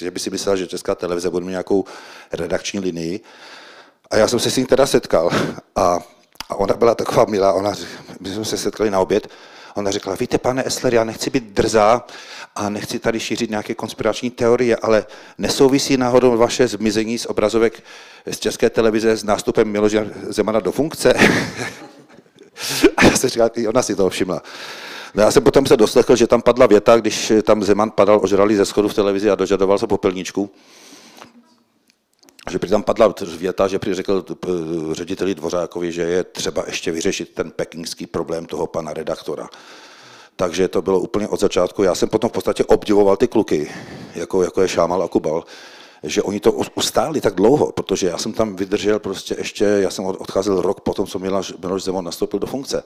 že by si myslela, že Česká televize bude mít nějakou redakční linii. A já jsem se s ní teda setkal a ona byla taková milá, my jsme se setkali na oběd, ona říkala, víte, pane Etzler, já nechci být drzá a nechci tady šířit nějaké konspirační teorie, ale nesouvisí náhodou vaše zmizení z obrazovek z České televize s nástupem Miloše Zemana do funkce? A já jsem říkal, i ona si toho všimla. No já jsem potom se doslechl, že tam padla věta, když tam Zeman padal ožralý ze schodu v televizi a dožadoval se popelničku. Že prý tam padla věta, že prý řekl řediteli Dvořákovi, že je třeba ještě vyřešit ten pekingský problém toho pana redaktora. Takže to bylo úplně od začátku. Já jsem potom v podstatě obdivoval ty kluky, jako je Šámal a Kubal, že oni to ustáli tak dlouho, protože já jsem tam vydržel prostě ještě, já jsem odcházel rok potom, co Miloš Zeman nastoupil do funkce.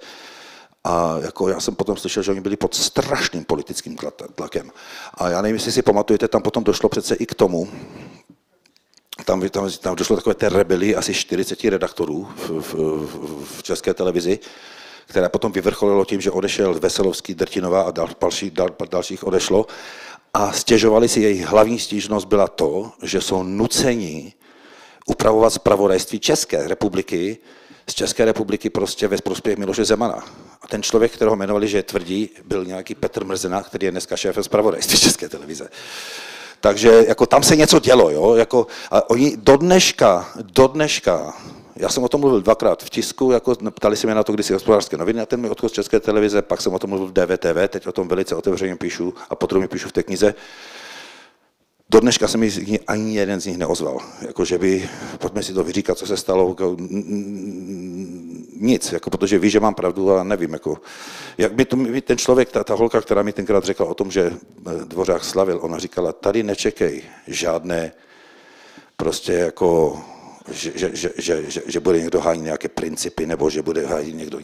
A jako já jsem potom slyšel, že oni byli pod strašným politickým tlakem. A já nevím, jestli si pamatujete, tam potom došlo přece i k tomu, tam došlo takové té rebelii asi 40 redaktorů v České televizi, které potom vyvrcholilo tím, že odešel Veselovský, Drtinová a dalších odešlo. A stěžovali si, jejich hlavní stížnost byla to, že jsou nuceni upravovat zpravodajství z České republiky prostě ve prospěch Miloše Zemana. A ten člověk, kterého jmenovali, že je tvrdí, byl nějaký Petr Mrzena, který je dneska šéfem zpravodajství České televize. Takže jako tam se něco dělo, jo? Jako, a oni do dneška, já jsem o tom mluvil dvakrát v tisku, jako ptali se mě na to kdysi Hospodářské noviny, a ten mi odchod z České televize, pak jsem o tom mluvil v DVTV, teď o tom velice otevřeně píšu a podrobně píšu v té knize. Do dneška se mi ani jeden z nich neozval, jako že by, pojďme si to vyříkat, co se stalo, jako, nic, jako, protože ví, že mám pravdu, ale nevím. Jako, ten člověk, ta holka, která mi tenkrát řekla o tom, že Dvořák slavil, ona říkala, tady nečekej žádné prostě jako... Že bude někdo hájit nějaké principy, nebo že bude hájit někdo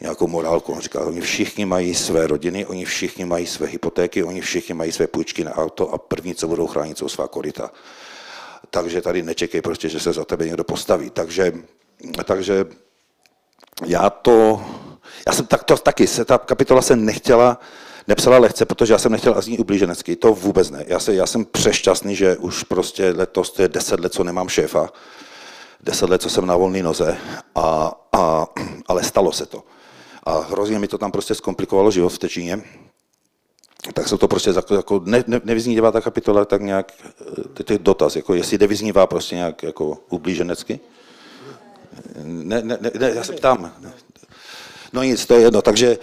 nějakou morálku. On říkal, oni všichni mají své rodiny, oni všichni mají své hypotéky, oni všichni mají své půjčky na auto a první, co budou chránit, jsou svá koryta. Takže tady nečekej prostě, že se za tebe někdo postaví. Takže ta kapitola se nepsala lehce, protože já jsem nechtěl znít ublíženecky, to vůbec ne. Já jsem přešťastný, že už prostě letos to je 10 let, co nemám šéfa, 10 let, co jsem na volné noze, ale stalo se to. A hrozně mi to tam prostě zkomplikovalo život v Číně. Tak jsem to prostě, jako nevyznívá ta kapitola tak nějak, ty dotaz, jako jestli nevyznívá prostě nějak jako ublíženecky. Ne, já se ptám. No nic, to je jedno, takže...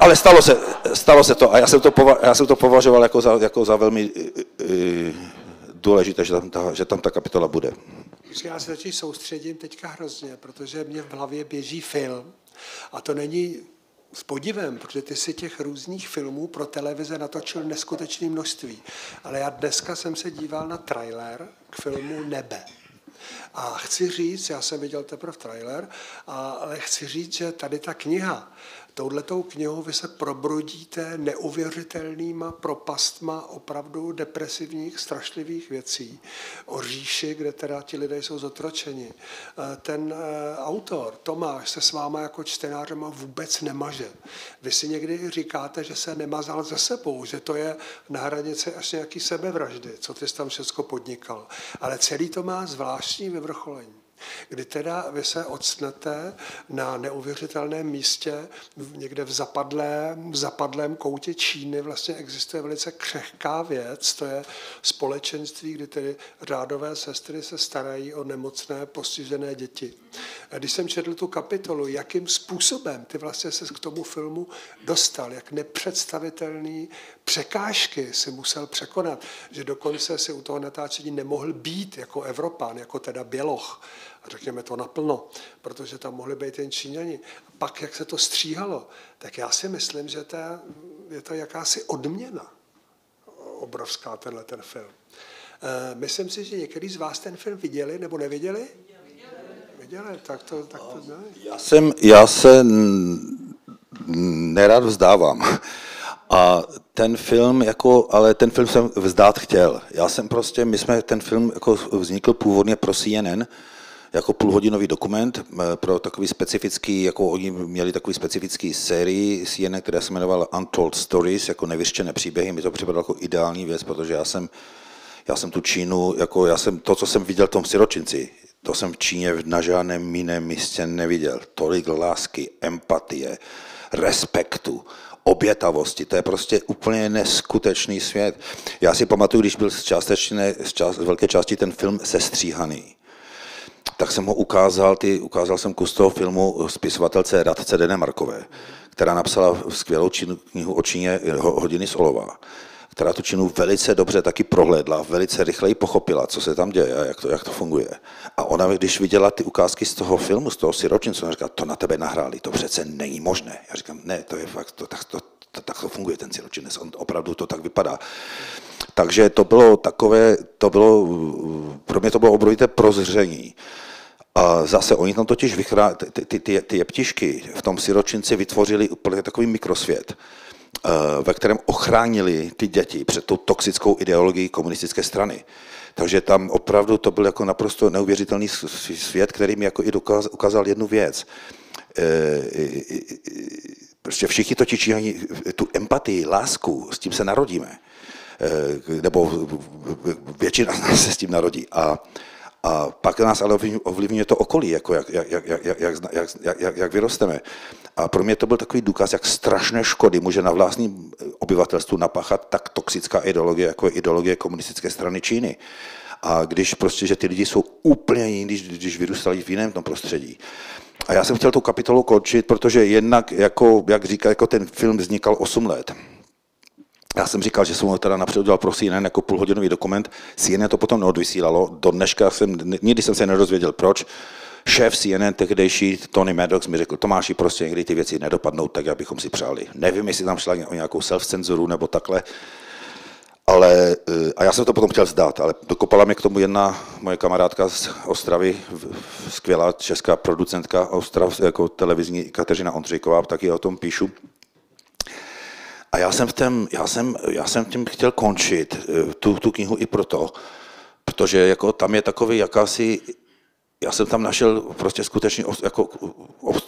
Ale stalo se to a já jsem to považoval jako za velmi důležité, že tam ta kapitola bude. Já se totiž soustředím teďka hrozně, protože mě v hlavě běží film a to není s podivem, protože ty si těch různých filmů pro televize natočil neskutečné množství. Ale já dneska jsem se díval na trailer k filmu Nebe. A chci říct, já jsem viděl teprve trailer, ale chci říct, že tady ta kniha, touhletou knihou vy se probrudíte neuvěřitelnýma propastma opravdu depresivních, strašlivých věcí o říši, kde teda ti lidé jsou zotročeni. Ten autor, Tomáš, se s váma jako čtenářema vůbec nemaže. Vy si někdy říkáte, že se nemazal ze sebou, že to je na hranici až nějaký sebevraždy, co ty jsi tam všecko podnikal. Ale celý to má zvláštní vyvrcholení, kdy teda vy se odstnete na neuvěřitelném místě, někde v zapadlém koutě Číny vlastně existuje velice křehká věc, to je společenství, kdy tedy řádové sestry se starají o nemocné, postižené děti. Když jsem četl tu kapitolu, jakým způsobem ty vlastně se k tomu filmu dostal, jak nepředstavitelný překážky si musel překonat, že dokonce si u toho natáčení nemohl být jako Evropán, jako teda Běloch, a řekněme to naplno, protože tam mohli být jen Číňani. A pak, jak se to stříhalo, tak já si myslím, že je to jakási odměna obrovská, tenhle ten film. Myslím si, že některý z vás ten film viděli nebo neviděli? Viděli, tak to ne. Já se nerad vzdávám. A ten film, ale ten film jsem vzdát chtěl. Ten film vznikl původně pro CNN, jako půlhodinový dokument pro takový specifický, oni měli takový specifický sérii CNN, která se jmenovala Untold Stories, jako nevyřčené příběhy. Mi to připadalo jako ideální věc, protože já jsem tu Čínu, to, co jsem viděl v tom siročinci, to jsem v Číně na žádném jiném místě neviděl. Tolik lásky, empatie, respektu, obětavosti, to je prostě úplně neskutečný svět. Já si pamatuju, když byl z velké části ten film sestříhaný, tak jsem ho ukázal jsem kus toho filmu spisovatelce Radce Dene Markové, která napsala skvělou knihu o Číně Hodiny z olova, která tu Čínu velice dobře taky prohlédla, velice rychleji pochopila, co se tam děje a jak to funguje. A ona, když viděla ty ukázky z toho filmu, z toho siročince, ona říká, to na tebe nahráli, to přece není možné. Já říkám, ne, to je fakt, tak to funguje ten siročinec, on opravdu to tak vypadá. Takže pro mě to bylo obrovité prozření. A zase oni tam totiž ty jeptišky v tom siročinci vytvořili úplně takový mikrosvět, ve kterém ochránili ty děti před tou toxickou ideologií komunistické strany. Takže tam opravdu to byl jako naprosto neuvěřitelný svět, který mi i ukázal jednu věc. Prostě všichni totiž tu empatii, lásku, s tím se narodíme. Nebo většina z nás se s tím narodí. A pak nás ale ovlivňuje to okolí, jak vyrosteme. A pro mě to byl takový důkaz, jak strašné škody může na vlastním obyvatelstvu napáchat tak toxická ideologie, jako je ideologie komunistické strany Číny. A když že ty lidi jsou úplně jiní, když vyrůstali v jiném tom prostředí. A já jsem chtěl tu kapitolu končit, protože jednak, ten film vznikal 8 let. Já jsem říkal, že jsem ho teda napřed udělal pro CNN jako půlhodinový dokument. CNN to potom neodvysílalo. Do dneška nikdy jsem se nedozvěděl, proč. Šéf CNN tehdejší Tony Maddox mi řekl, Tomáši, prostě někdy ty věci nedopadnou tak, jak bychom si přáli. Nevím, jestli tam šla o nějakou self-cenzuru nebo takhle. A já jsem to potom chtěl vzdát, ale dokopala mě k tomu jedna moje kamarádka z Ostravy, skvělá česká producentka jako televizní Kateřina Ondřejková, taky o tom píšu. A já jsem tím chtěl končit tu knihu i proto, protože tam je takový jakási, já jsem tam našel prostě skutečně,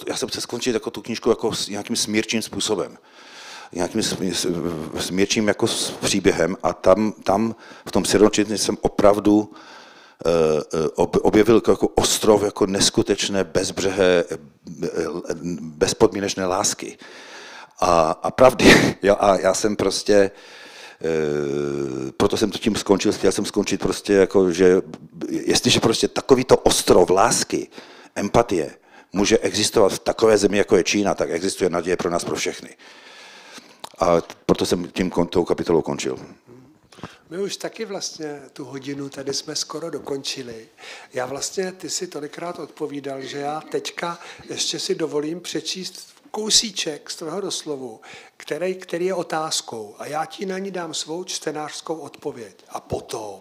já jsem chtěl skončit tu knížku nějakým smírčím způsobem, nějakým smírčím s příběhem a tam v tom siročinci jsem opravdu objevil ostrov neskutečné, bezbřehé, bezpodmínečné lásky. A pravdy, já jsem prostě, proto jsem to tím skončil, chtěl jsem skončit prostě že jestliže prostě takovýto ostrov lásky, empatie může existovat v takové zemi, jako je Čína, tak existuje naděje pro nás, pro všechny. A proto jsem tou kapitolou končil. My už taky vlastně tu hodinu tady jsme skoro dokončili. Já vlastně, ty si tolikrát odpovídal, že já teďka ještě si dovolím přečíst kousíček z tvého doslovu, který je otázkou a já ti na ní dám svou čtenářskou odpověď. A potom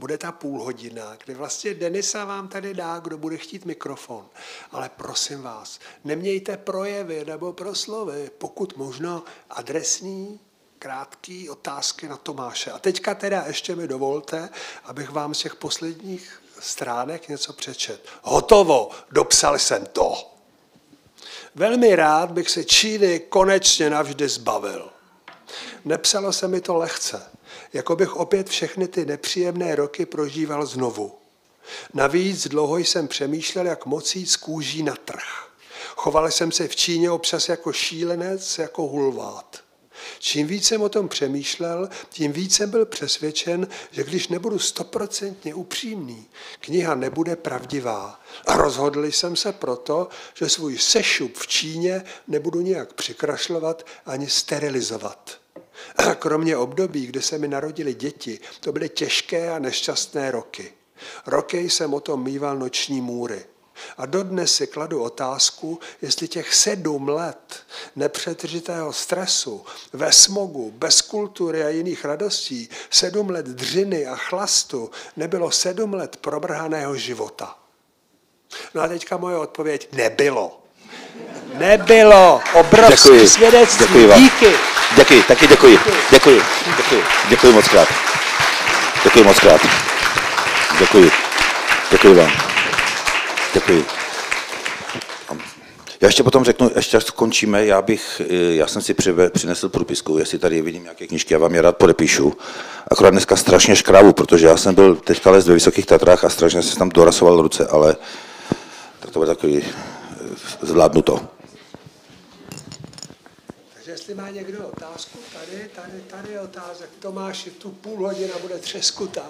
bude ta půlhodina, kdy vlastně Denisa vám tady dá, kdo bude chtít mikrofon. Ale prosím vás, nemějte projevy nebo proslovy, pokud možno adresní, krátké otázky na Tomáše. A teďka teda ještě mi dovolte, abych vám z těch posledních stránek něco přečet. Hotovo, dopsal jsem to. Velmi rád bych se Číny konečně navždy zbavil. Nepsalo se mi to lehce, jako bych opět všechny ty nepříjemné roky prožíval znovu. Navíc dlouho jsem přemýšlel, jak moc jít s kůží na trh. Choval jsem se v Číně občas jako šílenec, jako hulvát. Čím víc jsem o tom přemýšlel, tím víc jsem byl přesvědčen, že když nebudu 100% upřímný, kniha nebude pravdivá. A rozhodl jsem se proto, že svůj sešup v Číně nebudu nijak přikrašlovat ani sterilizovat. A kromě období, kde se mi narodili děti, to byly těžké a nešťastné roky. Roky jsem o tom mýval noční můry. A dodnes si kladu otázku, jestli těch 7 let nepřetržitého stresu ve smogu, bez kultury a jiných radostí, 7 let dřiny a chlastu nebylo 7 let promrhaného života. No a teďka moje odpověď: nebylo. Nebylo. Obrovské svědectví. Děkuji vám. Díky. Děkuji, taky děkuji. Děkuji. Děkuji. Děkuji moc krát. Děkuji moc krát. Děkuji. Děkuji vám. Děkuji. Já ještě potom řeknu, ještě až skončíme, já jsem si přinesl průpisku, jestli tady vidím nějaké knížky, já vám je rád podepíšu. Akorát dneska strašně škrávu, protože já jsem byl teďka ve Vysokých Tatrách a strašně jsem tam dorasoval ruce, ale tak to bude takový zvládnuto. Takže jestli má někdo otázku, tady je otázek. Tomáši, tu půl hodina bude třeskutá.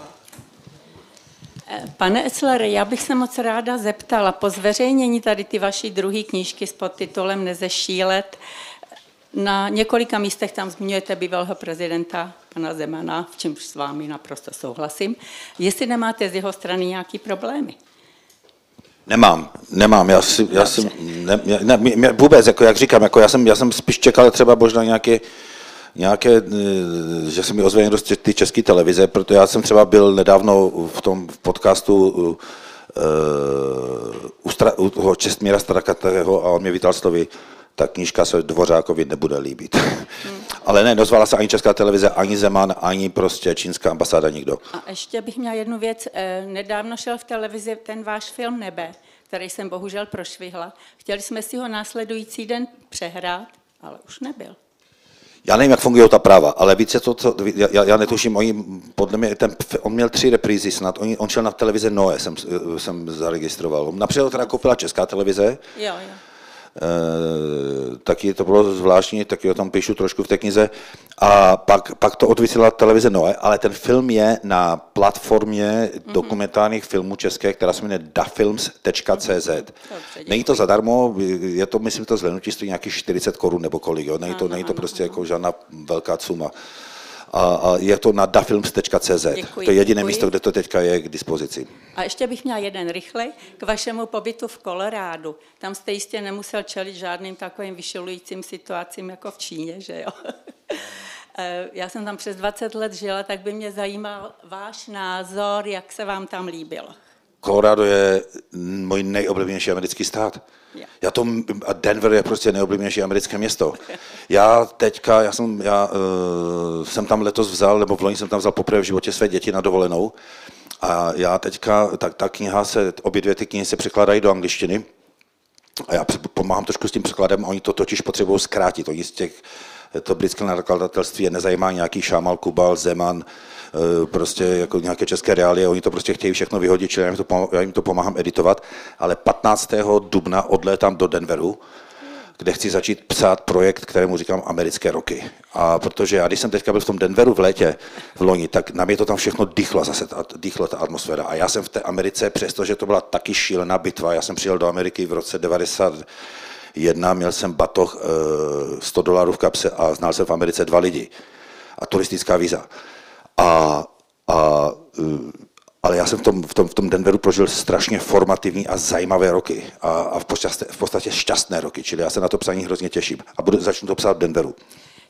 Pane Etzler, já bych se moc ráda zeptala, po zveřejnění tady ty vaší druhé knížky s podtitulem Nezešílet, na několika místech tam zmiňujete bývalého prezidenta pana Zemana, v čemž s vámi naprosto souhlasím. Jestli nemáte z jeho strany nějaké problémy? Nemám, vůbec, jako jak říkám, jako já jsem spíš čekal třeba možná nějaké, že se mi ozve někdo z ty české televize, protože já jsem třeba byl nedávno v tom podcastu u toho Čestmíra Strakatého a on mě vytal slovy, ta knížka se Dvořákovi nebude líbit. Ale ne, dozvala se ani Česká televize, ani Zeman, ani prostě čínská ambasáda, nikdo. A ještě bych měla jednu věc. Nedávno šel v televizi ten váš film Nebe, který jsem bohužel prošvihla. Chtěli jsme si ho následující den přehrát, ale už nebyl. Já nevím, jak fungují ta práva, ale více to, co, já netuším, oni, podle mě, on měl 3 reprízy snad, on šel na televize Noe, jsem zaregistroval. Napřed ho teda koupila Česká televize, jo. Taky to bylo zvláštní, taky o tom píšu trošku v té knize, a pak to odvysílala televize Noe, ale ten film je na platformě dokumentárních filmů české, která se jmenuje dafilms.cz. Není to zadarmo, je to, myslím, to zhlédnutí stojí nějakých 40 Kč nebo kolik, jo? Není to prostě jako žádná velká suma. A je to na dafilms.cz. To je jediné místo, kde to teďka je k dispozici. A ještě bych měla jeden rychlej k vašemu pobytu v Kolorádu. Tam jste jistě nemusel čelit žádným takovým vyšilujícím situacím jako v Číně, že jo? Já jsem tam přes 20 let žila, tak by mě zajímal váš názor, jak se vám tam líbilo. Colorado je můj nejoblíbenější americký stát. A Denver je prostě nejoblíbenější americké město. Já jsem tam letos vzal, nebo v loni jsem tam vzal poprvé v životě své děti na dovolenou. A já teďka, obě dvě ty knihy se překládají do angličtiny. A já pomáhám trošku s tím překladem, oni to totiž potřebují zkrátit. Oni z těch, to britské nakladatelství je nezajímá nějaký Šámal, Kubal, Zeman, prostě jako nějaké české reálie, oni to prostě chtějí všechno vyhodit, čili já jim to pomáhám editovat, ale 15. dubna odlétám do Denveru, kde chci začít psát projekt, kterému říkám americké roky. A protože já, když jsem teďka byl v tom Denveru v létě, v loni, tak na mě to tam všechno dýchla ta atmosféra. A já jsem v té Americe, přestože to byla taky šílená bitva, já jsem přijel do Ameriky v roce 1991, měl jsem batoh $100 v kapse a znal jsem v Americe 2 lidi. A turistická víza. Ale já jsem v tom Denveru prožil strašně formativní a zajímavé roky a v podstatě šťastné roky, čili já se na to psaní hrozně těším a začnu to psát v Denveru.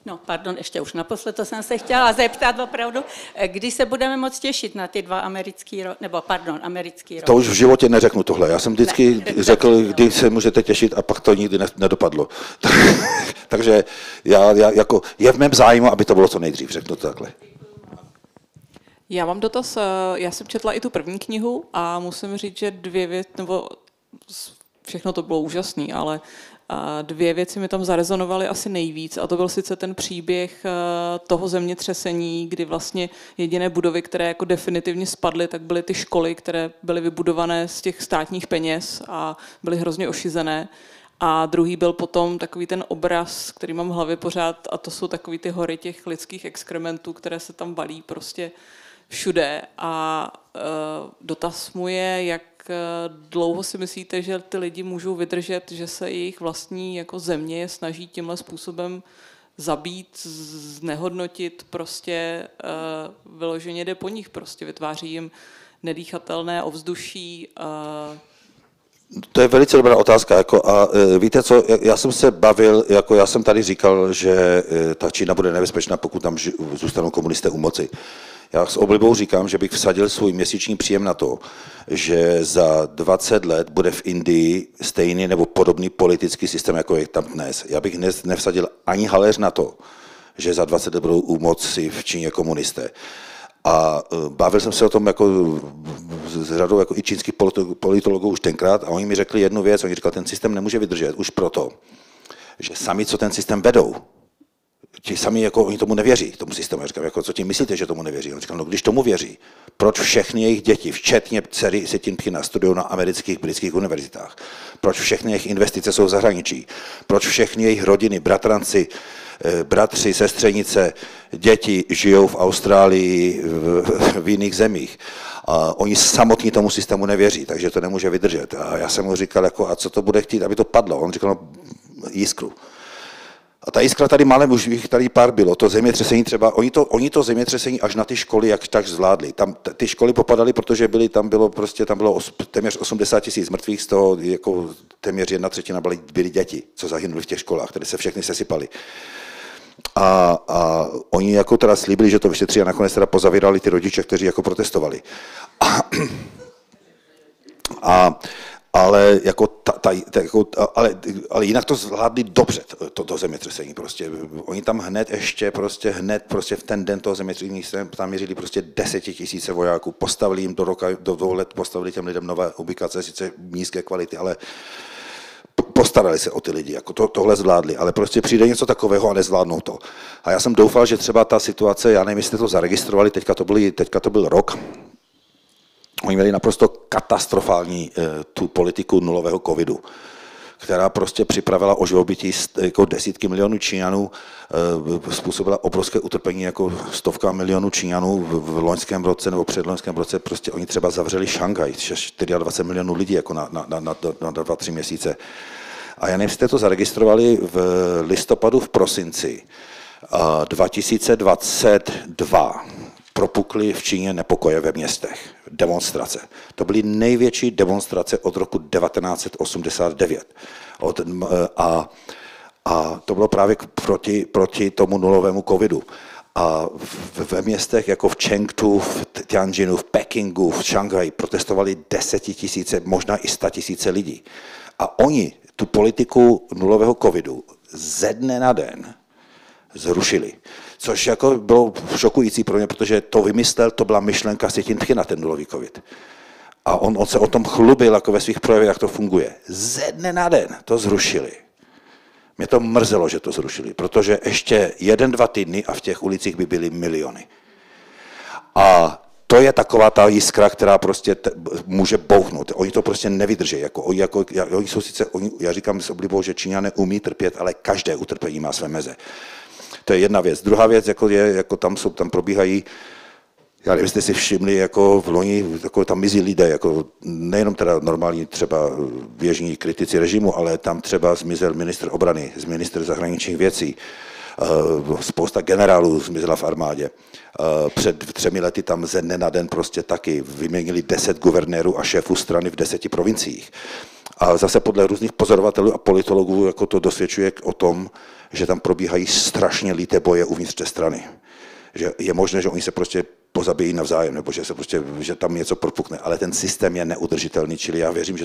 No, pardon, ještě už naposled, to jsem se chtěla zeptat opravdu, kdy se budeme moc těšit na ty 2 americký rok? To už v životě neřeknu tohle, já jsem vždycky řekl, kdy se můžete těšit a pak to nikdy nedopadlo. Takže já je v mém zájmu, aby to bylo co nejdřív, řeknu to takhle. Já mám dotaz, já jsem četla i tu první knihu a musím říct, že 2 věci, nebo všechno to bylo úžasné, ale 2 věci mi tam zarezonovaly asi nejvíc a to byl sice ten příběh toho zemětřesení, kdy vlastně jediné budovy, které jako definitivně spadly, tak byly ty školy, které byly vybudované z těch státních peněz a byly hrozně ošizené. A druhý byl potom takový ten obraz, který mám v hlavě pořád a to jsou takový ty hory těch lidských exkrementů, které se tam balí prostě všude a dotaz mu je, jak dlouho si myslíte, že ty lidi můžou vydržet, že se jejich vlastní jako země je snaží tímhle způsobem zabít, znehodnotit, prostě vyloženě jde po nich, prostě vytváří jim nedýchatelné ovzduší, To je velice dobrá otázka. A víte co, já jsem se bavil, já jsem tady říkal, že ta Čína bude nebezpečná, pokud tam zůstanou komunisté u moci. Já s oblibou říkám, že bych vsadil svůj měsíční příjem na to, že za 20 let bude v Indii stejný nebo podobný politický systém, jako je tam dnes. Já bych nevsadil ani haléř na to, že za 20 let budou u moci v Číně komunisté. A bavil jsem se o tom s řadou i čínských politologů už tenkrát a oni mi řekli jednu věc, oni říkali, ten systém nemůže vydržet už proto, že sami, co ten systém vedou, ti sami, oni tomu nevěří, tomu systému. Já říkám, co tím myslíte, že tomu nevěří? On říkal, no když tomu věří, proč všechny jejich děti, včetně dcery Si Ťin-pchinga, studují na amerických, britských univerzitách? Proč všechny jejich investice jsou v zahraničí? Proč všechny jejich rodiny, bratranci, bratři, sestřenice, děti žijou v Austrálii, v jiných zemích? A oni samotní tomu systému nevěří, takže to nemůže vydržet. A já jsem mu říkal, a co to bude chtít, aby to padlo? On říkal, no, jiskru. A ta jiskra tady málem, už jich tady pár bylo, to zemětřesení třeba, oni to zemětřesení až na ty školy jak tak zvládli. Tam ty školy popadaly, protože tam bylo téměř 80 000 mrtvých, z toho téměř 1/3 byly děti, co zahynuli v těch školách, které se všechny sesypaly. A oni teda slíbili, že to vyšetří a nakonec teda pozavírali ty rodiče, kteří protestovali. Ale, ale jinak to zvládli dobře, to zemětřesení prostě. Oni tam hned v ten den toho zemětřesení tam měřili 10 000 vojáků, postavili jim do 2 let, postavili těm lidem nové ubikace, sice nízké kvality, ale postarali se o ty lidi, tohle zvládli, ale přijde něco takového a nezvládnou to. A já jsem doufal, že třeba ta situace, já nevím, jestli to zaregistrovali, teďka to byl rok. Oni měli naprosto katastrofální tu politiku nulového covidu, která připravila o živobytí desítky milionů Číňanů, způsobila obrovské utrpení stovkám milionů Číňanů v loňském roce nebo předloňském roce. Oni třeba zavřeli Šanghaj, 24 milionů lidí na 2-3 měsíce. A já nevím, jste to zaregistrovali v listopadu, v prosinci 2022. Propukly v Číně nepokoje ve městech, demonstrace. To byly největší demonstrace od roku 1989. A to bylo právě proti tomu nulovému covidu. A ve městech jako v Chengdu, v Tianjinu, v Pekingu, v Šanghaji protestovali 10 000, možná i 100 000 lidí. A oni tu politiku nulového covidu ze dne na den zrušili. Což bylo šokující pro mě, protože to vymyslel, to byla myšlenka Si Ťin-pchinga, ten nulový covid. A on se o tom chlubil ve svých projevech, jak to funguje. Ze dne na den to zrušili. Mě to mrzelo, že to zrušili, protože ještě 1-2 týdny a v těch ulicích by byly miliony. A to je taková ta jiskra, která může bouchnout. Oni to nevydrží. Oni jsou sice, já říkám s oblibou, že Číňané umí trpět, ale každé utrpení má své meze. To je jedna věc. Druhá věc, tam probíhají, já nevím, jste si všimli, v loni, tam mizí lidé, nejenom teda normální třeba běžní kritici režimu, ale tam třeba zmizel ministr obrany, ministr zahraničních věcí, spousta generálů zmizela v armádě. Před 3 lety tam ze dne na den taky vyměnili 10 guvernérů a šéfů strany v 10 provinciích. A zase podle různých pozorovatelů a politologů to dosvědčuje o tom, že tam probíhají strašně líté boje uvnitř té strany. Že je možné, že oni se pozabijí navzájem, nebo že, že tam něco propukne, ale ten systém je neudržitelný, čili já věřím,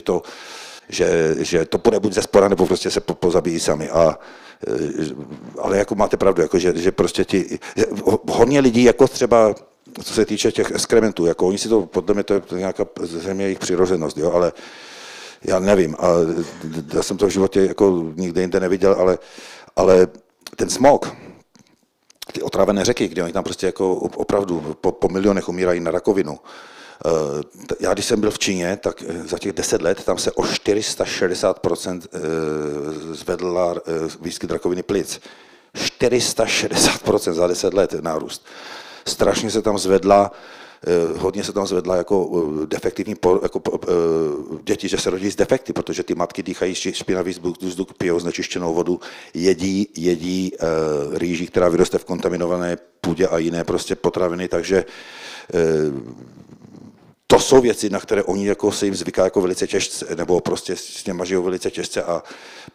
že to bude buď ze spora, nebo se pozabijí sami. Ale máte pravdu, že hodně lidí, třeba co se týče těch exkrementů, oni si to, podle mě to je nějaká země jejich přirozenost, jo, ale já nevím, a já jsem to v životě nikde jinde neviděl, ale ten smog, ty otrávené řeky, kde oni tam opravdu po milionech umírají na rakovinu. Já když jsem byl v Číně, tak za těch 10 let tam se o 460% zvedl výskyt rakoviny plic. 460% za 10 let nárůst. Strašně se tam zvedla, hodně se tam zvedla defektivní děti, že se rodí z defekty, protože ty matky dýchají špinavý vzduch, pijou znečištěnou vodu, jedí rýži, která vyroste v kontaminované půdě a jiné potraviny, takže to jsou věci, na které oni jako se jim zvyká jako velice těžce, nebo prostě s něma žijou velice těžce, a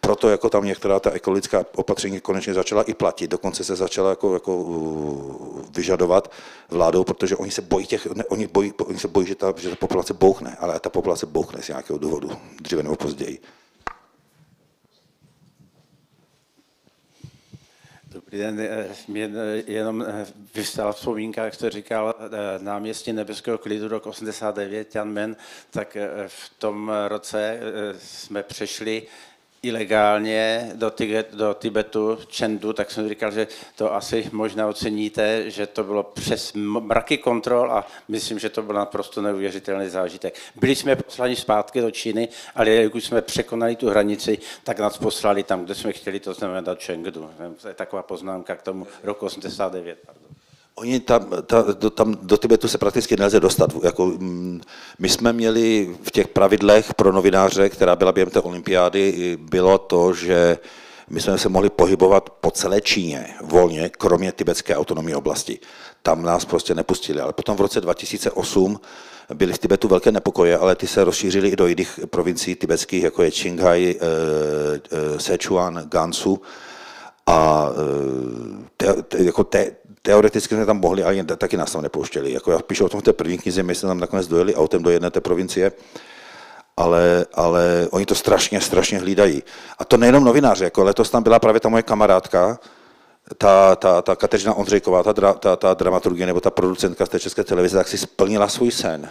proto jako tam některá ta ekologická opatření konečně začala i platit, dokonce se začala jako vyžadovat vládou, protože oni se bojí, oni se bojí, že ta populace bouchne, ale ta populace bouchne z nějakého důvodu, dříve nebo později. Dobrý den, mě jenom vyvstala vzpomínka, jak jste říkal, náměstí Nebeského klidu rok 89, Tiananmen, tak v tom roce jsme přešli ilegálně do Tibetu, Čendu, tak jsem říkal, že to asi možná oceníte, že to bylo přes mraky kontrol, a myslím, že to byl naprosto neuvěřitelný zážitek. Byli jsme poslani zpátky do Číny, ale když jsme překonali tu hranici, tak nás poslali tam, kde jsme chtěli, to znamená do Čengdu. To je taková poznámka k tomu roku 89. Pardon. Oni tam do Tibetu se prakticky nelze dostat. Jako, my jsme měli v těch pravidlech pro novináře, která byla během té olympiády, bylo to, že my jsme se mohli pohybovat po celé Číně volně, kromě tibetské autonomní oblasti. Tam nás prostě nepustili. Ale potom v roce 2008 byly v Tibetu velké nepokoje, ale ty se rozšířily i do jiných provincií tibetských, jako je Činghaj, Sichuan, Gansu. A teoreticky jsme tam mohli, ale taky nás tam nepouštěli. Jako já píšu o tom v té první knize, my jsme tam nakonec dojeli autem do jedné té provincie, ale oni to strašně hlídají. A to nejenom novináři, jako letos tam byla právě ta moje kamarádka, ta Kateřina Ondřejková, ta dramaturgie nebo ta producentka z té České televize, tak si splnila svůj sen,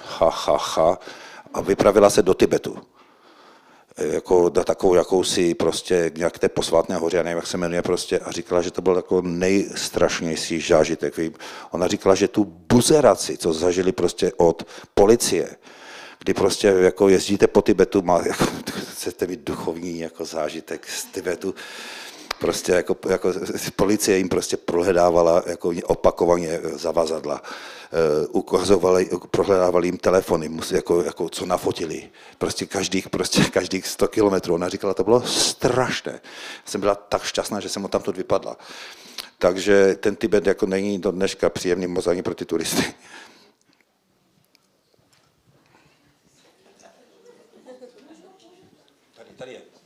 a vypravila se do Tibetu. Jako takovou jakousi prostě nějak té posvátné hoře, já nevím, jak se jmenuje prostě, a říkala, že to byl jako nejstrašnější zážitek. Ona říkala, že tu buzeraci, co zažili prostě od policie, kdy prostě jako jezdíte po Tibetu, chcete mít duchovní jako zážitek z Tibetu, prostě jako policie jim prostě prohledávala jako opakovaně zavazadla, prohledávali jim telefony, jako co nafotili, prostě každých 100 kilometrů. Ona říkala, to bylo strašné. Já jsem byla tak šťastná, že jsem ho tamtud vypadla. Takže ten Tibet jako není do dneška příjemný moc ani pro ty turisty.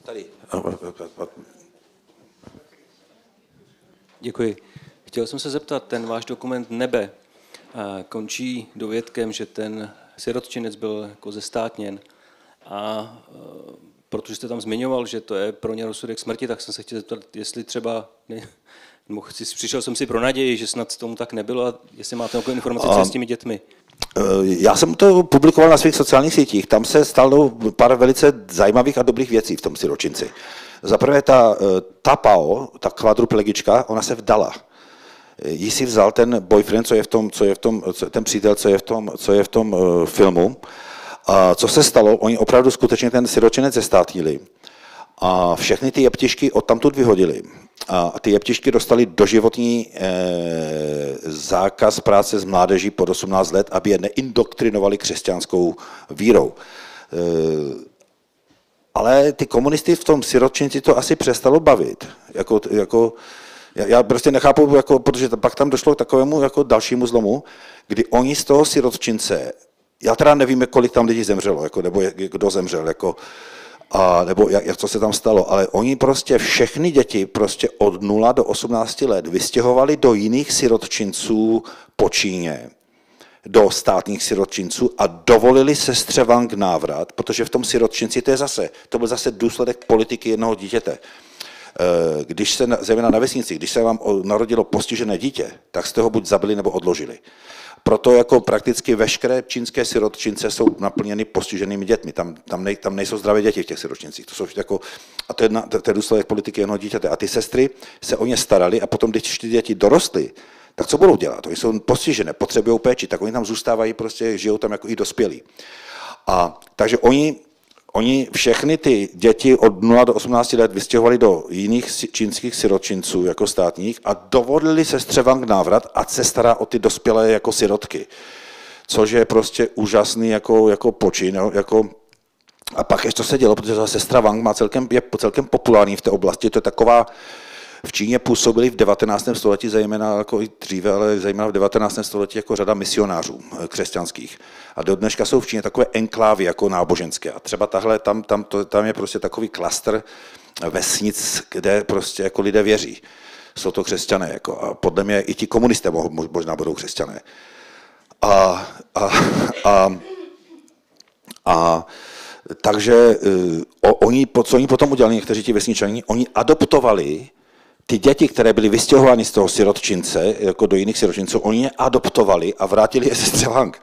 Tady je. Děkuji. Chtěl jsem se zeptat, ten váš dokument Nebe končí dovědkem, že ten sirotčinec byl jako zestátněn. A protože jste tam zmiňoval, že to je pro ně rozsudek smrti, tak jsem se chtěl zeptat, jestli třeba... Přišel jsem si pro naději, že snad tomu tak nebylo, a jestli máte nějakou informaci, co s těmi dětmi. Já jsem to publikoval na svých sociálních sítích. Tam se stalo pár velice zajímavých a dobrých věcí v tom siročinci. Za prvé ta Pao, ta kvadruplegička, ona se vdala. Jí si vzal ten boyfriend, ten přítel, co je v tom filmu. A co se stalo, oni opravdu skutečně ten siročinec zestátnili. A všechny ty jeptišky odtamtud vyhodili. A ty jeptišky dostali doživotní zákaz práce s mládeží pod 18 let, aby je neindoktrinovali křesťanskou vírou. Ale ty komunisty v tom sirotčinci to asi přestalo bavit. Já prostě nechápu, protože pak tam došlo k takovému dalšímu zlomu, kdy oni z toho sirotčince, já teda nevím, kolik tam lidí zemřelo, nebo kdo zemřel, nebo co se tam stalo, ale oni prostě všechny děti prostě od 0 do 18 let vystěhovali do jiných sirotčinců po Číně, do státních sirotčinců, a dovolili sestřevang návrat, protože v tom sirotčinci to byl zase důsledek politiky jednoho dítěte. Když se, zejména na vesnici, když se vám narodilo postižené dítě, tak jste ho buď zabili, nebo odložili. Proto jako prakticky veškeré čínské sirotčince jsou naplněny postiženými dětmi. Tam nejsou zdravé děti v těch sirotčincích. To je důsledek politiky jednoho dítěte. A ty sestry se o ně staraly, a potom, když ty děti dorostly, tak co budou dělat? Oni jsou postižené, potřebují péči, tak oni tam zůstávají, prostě žijou tam jako i dospělí. A takže oni všechny ty děti od 0 do 18 let vystěhovali do jiných čínských sirotčinců jako státních a dovolili sestřevang návrat, ať se stará o ty dospělé jako sirotky, což je prostě úžasný jako počin. A pak ještě to se dělo, protože ta sestra Wang je celkem populární v té oblasti, to je taková V Číně působili v 19. století zejména jako i dříve, ale zejména v 19. století jako řada misionářů křesťanských. A do dneška jsou v Číně takové enklávy jako náboženské. A třeba tahle tam je prostě takový klastr vesnic, kde prostě jako lidé věří. Jsou to křesťané jako a podle mě i ti komunisté možná budou křesťané. Takže oni potom udělali někteří ti vesničaní, oni adoptovali ty děti, které byly vystěhovány z toho sirotčince, jako do jiných sirotčinců, oni je adoptovali a vrátili je ze Střelang.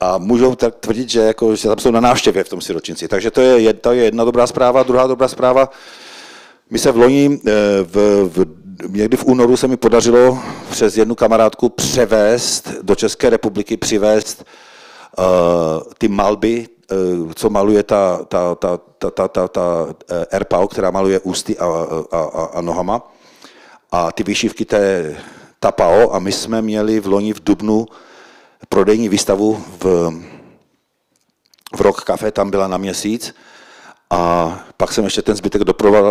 A můžou tak tvrdit, že, jako, že tam jsou na návštěvě v tom sirotčinci. Takže to je jedna dobrá zpráva. Druhá dobrá zpráva, my se v loni, někdy v únoru se mi podařilo přes jednu kamarádku převést do České republiky, přivést ty malby, co maluje ta RPAO, která maluje ústy a nohama, a ty výšivky té TAPAO, a my jsme měli v loni v dubnu prodejní výstavu v Rock Café, tam byla na měsíc, a pak jsem ještě ten zbytek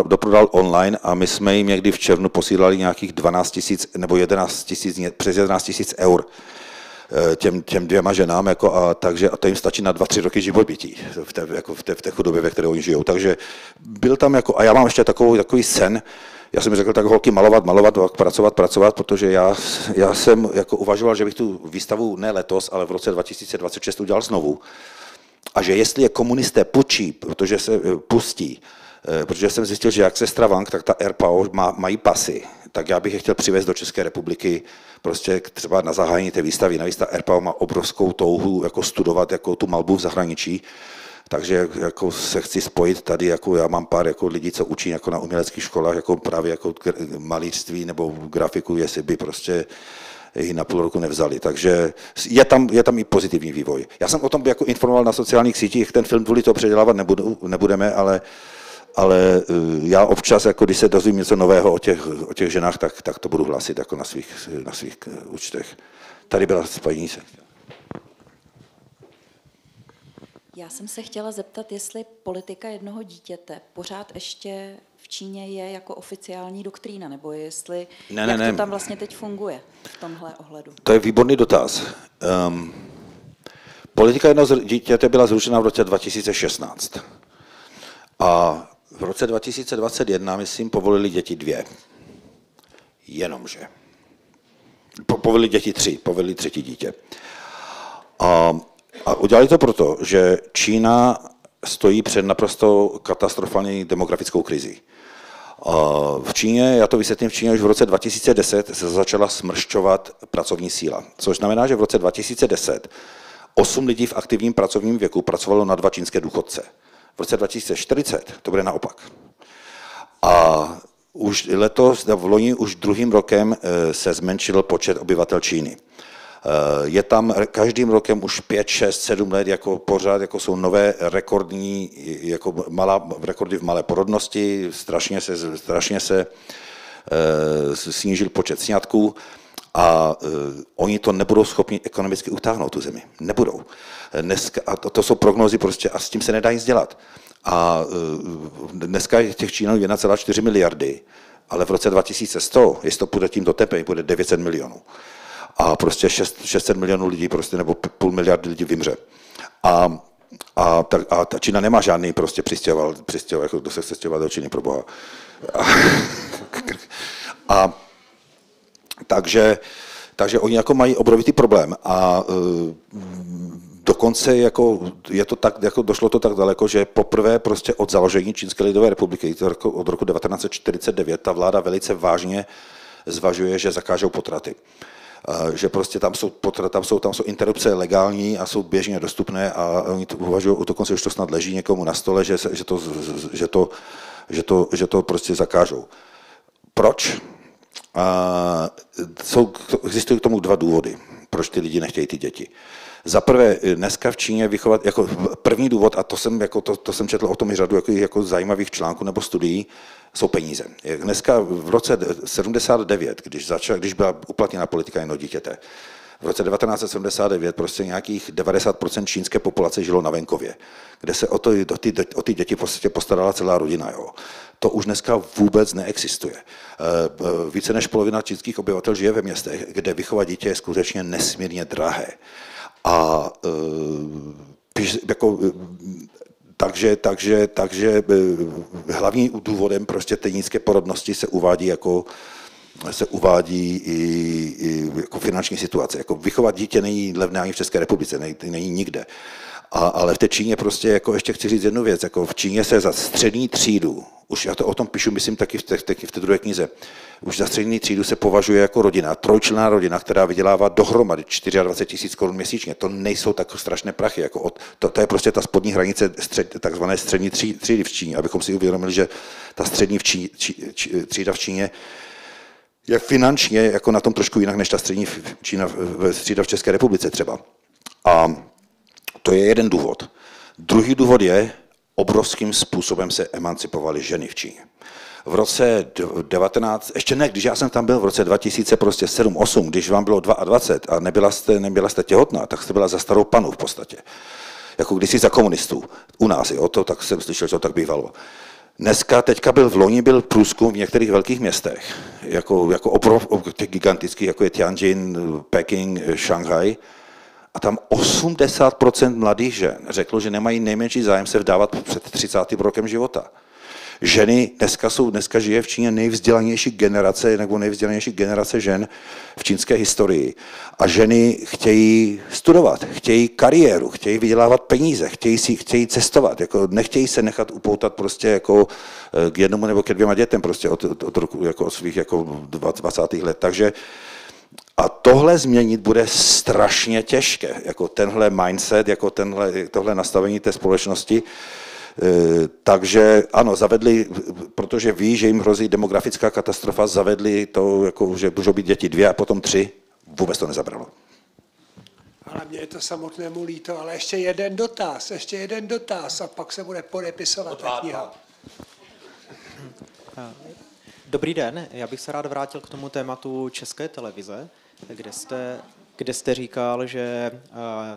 doprodal online a my jsme jim někdy v červnu posílali nějakých 11 000 € těm dvěma ženám, jako, a takže a to jim stačí na 2-3 roky živobytí v té chudobě, ve které oni žijou. Takže byl tam jako, a já mám ještě takový sen, já jsem řekl tak holky malovat, pracovat, protože já jsem jako uvažoval, že bych tu výstavu ne letos, ale v roce 2026 udělal znovu. A že jestli je komunisté pustí, protože jsem zjistil, že jak se Stravang, tak ta RPAO mají pasy, tak já bych je chtěl přivést do České republiky prostě třeba na zahájení té výstavy. Navíc ta RPAO má obrovskou touhu jako studovat jako tu malbu v zahraničí, takže jako se chci spojit tady, jako já mám pár jako lidí, co učí jako na uměleckých školách, jako právě jako malířství nebo grafiku, jestli by prostě ji na půl roku nevzali. Takže je tam i pozitivní vývoj. Já jsem o tom jako informoval na sociálních sítích, ten film kvůli toho předělávat nebudeme, ale já občas, jako když se dozvím něco nového o těch ženách, tak to budu hlásit jako na svých účtech. Tady byla paní. Já jsem se chtěla zeptat, jestli politika jednoho dítěte pořád ještě v Číně je jako oficiální doktrína, nebo jestli jak to tam vlastně teď funguje v tomhle ohledu. To je výborný dotaz. Politika jednoho dítěte byla zrušena v roce 2016. A v roce 2021, myslím, povolili děti 2. Jenomže. Povolili děti 3, povolili třetí dítě. A udělali to proto, že Čína stojí před naprosto katastrofální demografickou krizí. V Číně, já to vysvětlím, v Číně už v roce 2010 se začala smršťovat pracovní síla, což znamená, že v roce 2010 8 lidí v aktivním pracovním věku pracovalo na 2 čínské důchodce. V roce 2040 to bude naopak. A už letos, v loni, už druhým rokem se zmenšil počet obyvatel Číny. Je tam každým rokem už 5, 6, 7 let, jako pořád jako jsou nové rekordní, jako rekordy v malé porodnosti, strašně se snížil počet sňatků. A oni to nebudou schopni ekonomicky utáhnout tu zemi. Nebudou. Dneska, a to jsou prognózy prostě a s tím se nedá nic dělat. A dneska je těch Čínů 1,4 miliardy, ale v roce 2100, jestli to půjde tímto tepej, půjde 900 milionů. A prostě 600 milionů lidí prostě, nebo půl miliardy lidí vymře. A ta Čína nemá žádný prostě přistěhoval, jako kdo se chce stěhovat do Číny, pro boha. Takže oni jako mají obrovitý problém a dokonce jako je to tak, jako došlo to tak daleko, že poprvé prostě od založení Čínské lidové republiky od roku 1949 ta vláda velice vážně zvažuje, že zakážou potraty. Že prostě tam jsou interrupce legální a jsou běžně dostupné a oni to uvažují, dokonce už to snad leží někomu na stole, že to prostě zakážou. Proč? Existují k tomu 2 důvody, proč ty lidi nechtějí ty děti. Za prvé, dneska v Číně vychovat, jako první důvod, a to jsem četl o tom i řadu jako zajímavých článků nebo studií, jsou peníze. Dneska v roce 79, když byla uplatněna politika jednoho dítěte, V roce 1979 prostě nějakých 90% čínské populace žilo na venkově, kde se o ty děti prostě postarala celá rodina. Jo. To už dneska vůbec neexistuje. Více než polovina čínských obyvatel žije ve městech, kde vychovat dítě je skutečně nesmírně drahé. A jako... Takže hlavním důvodem prostě té nízké porodnosti se uvádí i jako finanční situace. Jako vychovat dítě není levné ani v České republice, není nikde. Ale v té Číně prostě jako ještě chci říct jednu věc. Jako v Číně se za střední třídu, už já to o tom píšu, myslím taky v té druhé knize, už za střední třídu se považuje jako rodina, trojčlenná rodina, která vydělává dohromady 24 000 Kč měsíčně. To nejsou tak strašné prachy. Jako to je prostě ta spodní hranice takzvané střední třídy v Číně, abychom si uvědomili, že ta střední třída v Číně je finančně jako na tom trošku jinak než ta střední třída v České republice třeba. A to je jeden důvod. Druhý důvod je, obrovským způsobem se emancipovaly ženy v Číně. V roce 19, ještě ne, když já jsem tam byl v roce 2007-2008, když vám bylo 22 a nebyla jste těhotná, tak jste byla za starou panu v podstatě. Jako kdysi za komunistů. U nás i o to, tak jsem slyšel, že to tak bývalo. Dneska, v loni byl průzkum v některých velkých městech, gigantických, jako je Tianjin, Peking, Šanghaj, a tam 80% mladých žen řeklo, že nemají nejmenší zájem se vdávat před 30. rokem života. Ženy dneska žije v Číně nejvzdělanější generace žen v čínské historii. A ženy chtějí studovat, chtějí kariéru, chtějí vydělávat peníze, chtějí cestovat, jako nechtějí se nechat upoutat prostě jako k jednomu nebo ke dvěma dětem prostě od svých jako 20. let. Takže a tohle změnit bude strašně těžké, jako tenhle mindset, jako tohle nastavení té společnosti. Takže ano, zavedli, protože ví, že jim hrozí demografická katastrofa, zavedli to, jako, že můžou být děti 2 a potom 3, vůbec to nezabralo. Ale mě je to samotnému líto, ale ještě jeden dotaz a pak se bude podepisovat ta kniha. Dobrý den, já bych se rád vrátil k tomu tématu České televize, kde jste říkal, že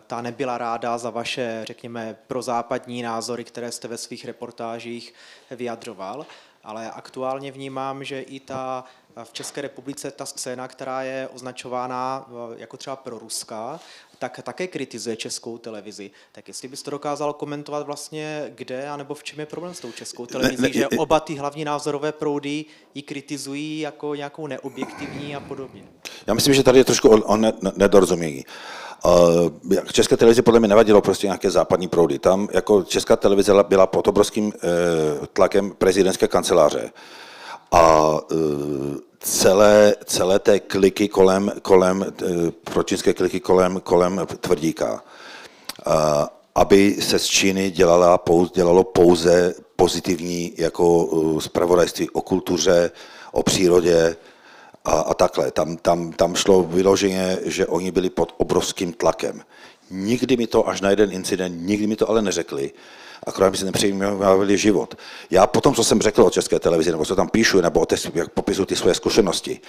ta nebyla ráda za vaše, řekněme, prozápadní názory, které jste ve svých reportážích vyjadřoval, ale aktuálně vnímám, že i ta v České republice ta scéna, která je označována jako třeba proruská, tak také kritizuje Českou televizi. Tak jestli byste dokázal komentovat vlastně, kde anebo v čem je problém s tou Českou televizí, že oba ty hlavní názorové proudy ji kritizují jako nějakou neobjektivní a podobně. Já myslím, že tady je trošku o nedorozumění. České televizi podle mě nevadilo prostě nějaké západní proudy. Tam jako Česká televize byla pod obrovským tlakem prezidentské kanceláře. A celé té kliky pročínské kliky kolem Tvrdíka, aby se z Číny dělalo pouze pozitivní jako zpravodajství o kultuře, o přírodě a takhle. Tam šlo vyloženě, že oni byli pod obrovským tlakem. Nikdy mi to, až na jeden incident, nikdy mi to ale neřekli, akorát mi si nepřijímávali život. Já potom, co jsem řekl o České televizi, nebo co tam píšu, nebo jak popisuju ty svoje zkušenosti,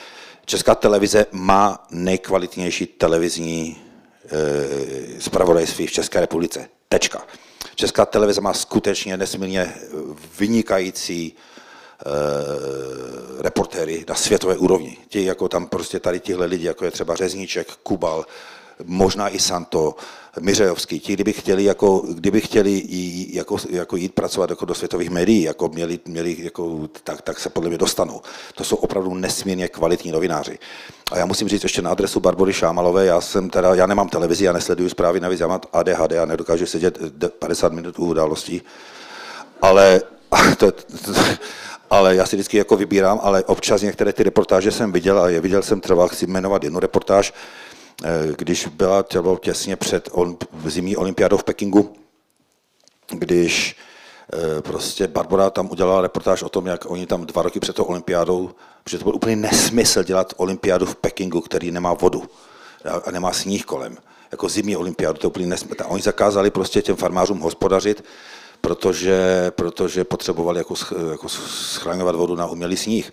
Česká televize má nejkvalitnější televizní zpravodajství v České republice. Tečka. Česká televize má skutečně nesmírně vynikající reportéry na světové úrovni. Ti, jako tam prostě tady tihle lidi, jako je třeba Řezníček, Kubal, možná i Santo, Miřejovský, ti, kdyby chtěli jít pracovat jako do světových médií, jako měli, tak se podle mě dostanou. To jsou opravdu nesmírně kvalitní novináři. A já musím říct ještě na adresu Barbory Šámalové, já nemám televizi, já nesleduju zprávy navíc, já mám ADHD a nedokážu sedět 50 minut u událostí, ale já si vždycky jako vybírám, ale občas některé ty reportáže jsem viděl a je viděl jsem třeba, chci jmenovat jednu reportáž, když byla těsně před zimní olympiádou v Pekingu, když prostě Barbora tam udělala reportáž o tom, jak oni tam 2 roky před tou olympiádou, protože to byl úplně nesmysl dělat olympiádu v Pekingu, který nemá vodu a nemá sníh kolem. Jako zimní olympiádu, to je úplně nesmysl. A oni zakázali prostě těm farmářům hospodařit, protože potřebovali jako schraňovat vodu na umělý sníh.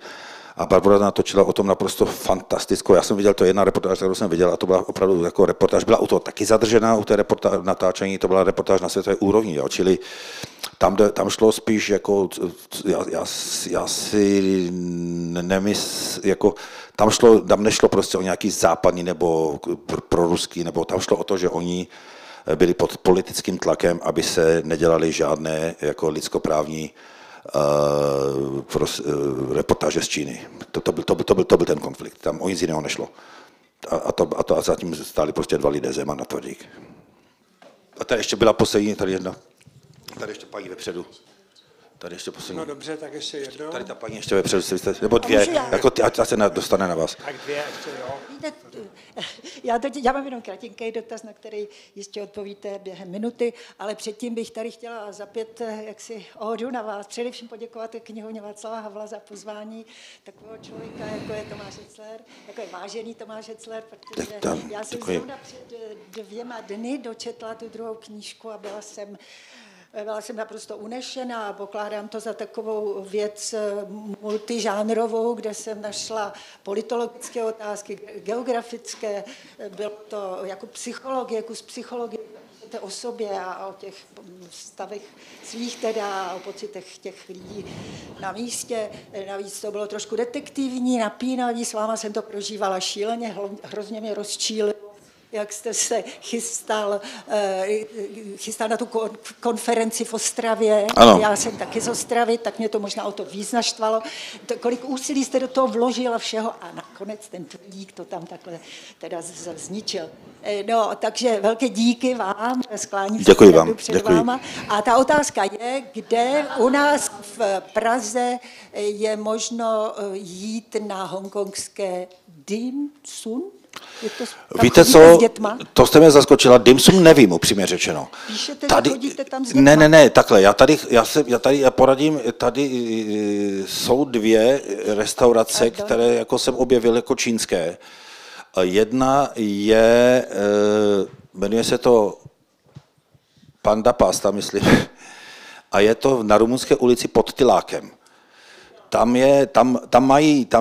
a Barbora natočila o tom naprosto fantastickou. Já jsem viděl, to jedna reportáž, kterou jsem viděl, a to byla opravdu jako reportáž. Byla u toho taky zadržená, u té natáčení, to byla reportáž na světové úrovni, jo? Čili tam šlo spíš jako, já si jako tam nešlo prostě o nějaký západní nebo proruský, nebo tam šlo o to, že oni byli pod politickým tlakem, aby se nedělali žádné jako lidskoprávní reportáže z Číny. To byl ten konflikt, tam o nic jiného nešlo. A zatím stáli prostě dva lidé, Zeman a Tvrdík. A tady ještě byla poslední, tady jedna. Tady ještě paní vepředu. Tady ještě poslední. No dobře, tak ještě jednou. Tady ta paní ještě vepředu, nebo dvě, jako ty, ať se dostane na vás. Tak dvě, ještě jo. Já mám jenom kratinký dotaz, na který jistě odpovíte během minuty, ale předtím bych tady chtěla zapět jaksi ohodu na vás. Především poděkovat knihovně Václava Havla za pozvání takového člověka, jako je Tomáš Etzler, jako je vážený Tomáš Etzler, protože já jsem zrovna před 2 dny dočetla tu druhou knížku a byla jsem naprosto unešená a pokládám to za takovou věc multižánrovou, kde jsem našla politologické otázky, geografické, bylo to jako psychologie, kus psychologie o sobě a o těch stavech svých teda a o pocitech těch lidí na místě. Navíc to bylo trošku detektivní, napínavý, s váma jsem to prožívala šíleně, hrozně mě rozčílilo, jak jste se chystal na tu konferenci v Ostravě. Ano. Já jsem taky z Ostravy, tak mě to možná o to víc naštvalo. Kolik úsilí jste do toho vložil a všeho a nakonec ten Tvrdík to tam takhle teda zničil. No, takže velké díky vám, skláním se před váma. A ta otázka je, kde u nás v Praze je možno jít na hongkongské dim sum? Víte co, to jste mě zaskočila, dim sum nevím, upřímně řečeno. Píšete, tady, chodíte tam s dětma? Ne, takhle, já poradím, tady jsou 2 restaurace, které jako jsem objevil jako čínské. Jedna je, jmenuje se to Panda Pasta, myslím, a je to na Rumunské ulici pod Tylákem. Tam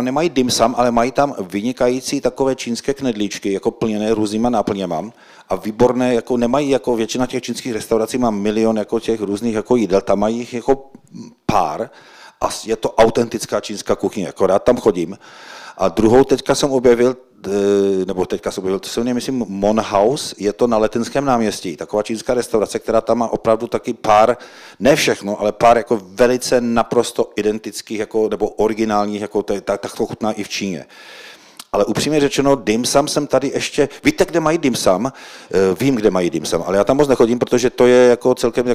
nemají dim sum, ale mají tam vynikající takové čínské knedlíčky, jako plněné různýma náplněma a výborné, jako nemají, jako většina těch čínských restaurací má milion jako těch různých jako jídel, tam mají jich jako pár a je to autentická čínská kuchyně, jako rád tam chodím. A druhou teďka jsem objevil, to se mně myslím Mon House, je to na Letenském náměstí, taková čínská restaurace, která tam má opravdu taky pár, ne všechno, ale pár jako velice naprosto identických jako, nebo originálních, jako, tak to chutná i v Číně. Ale upřímně řečeno, dim sum jsem tady ještě, víte, kde mají dim sum? Vím, kde mají dim sum, ale já tam moc nechodím, protože to je celkem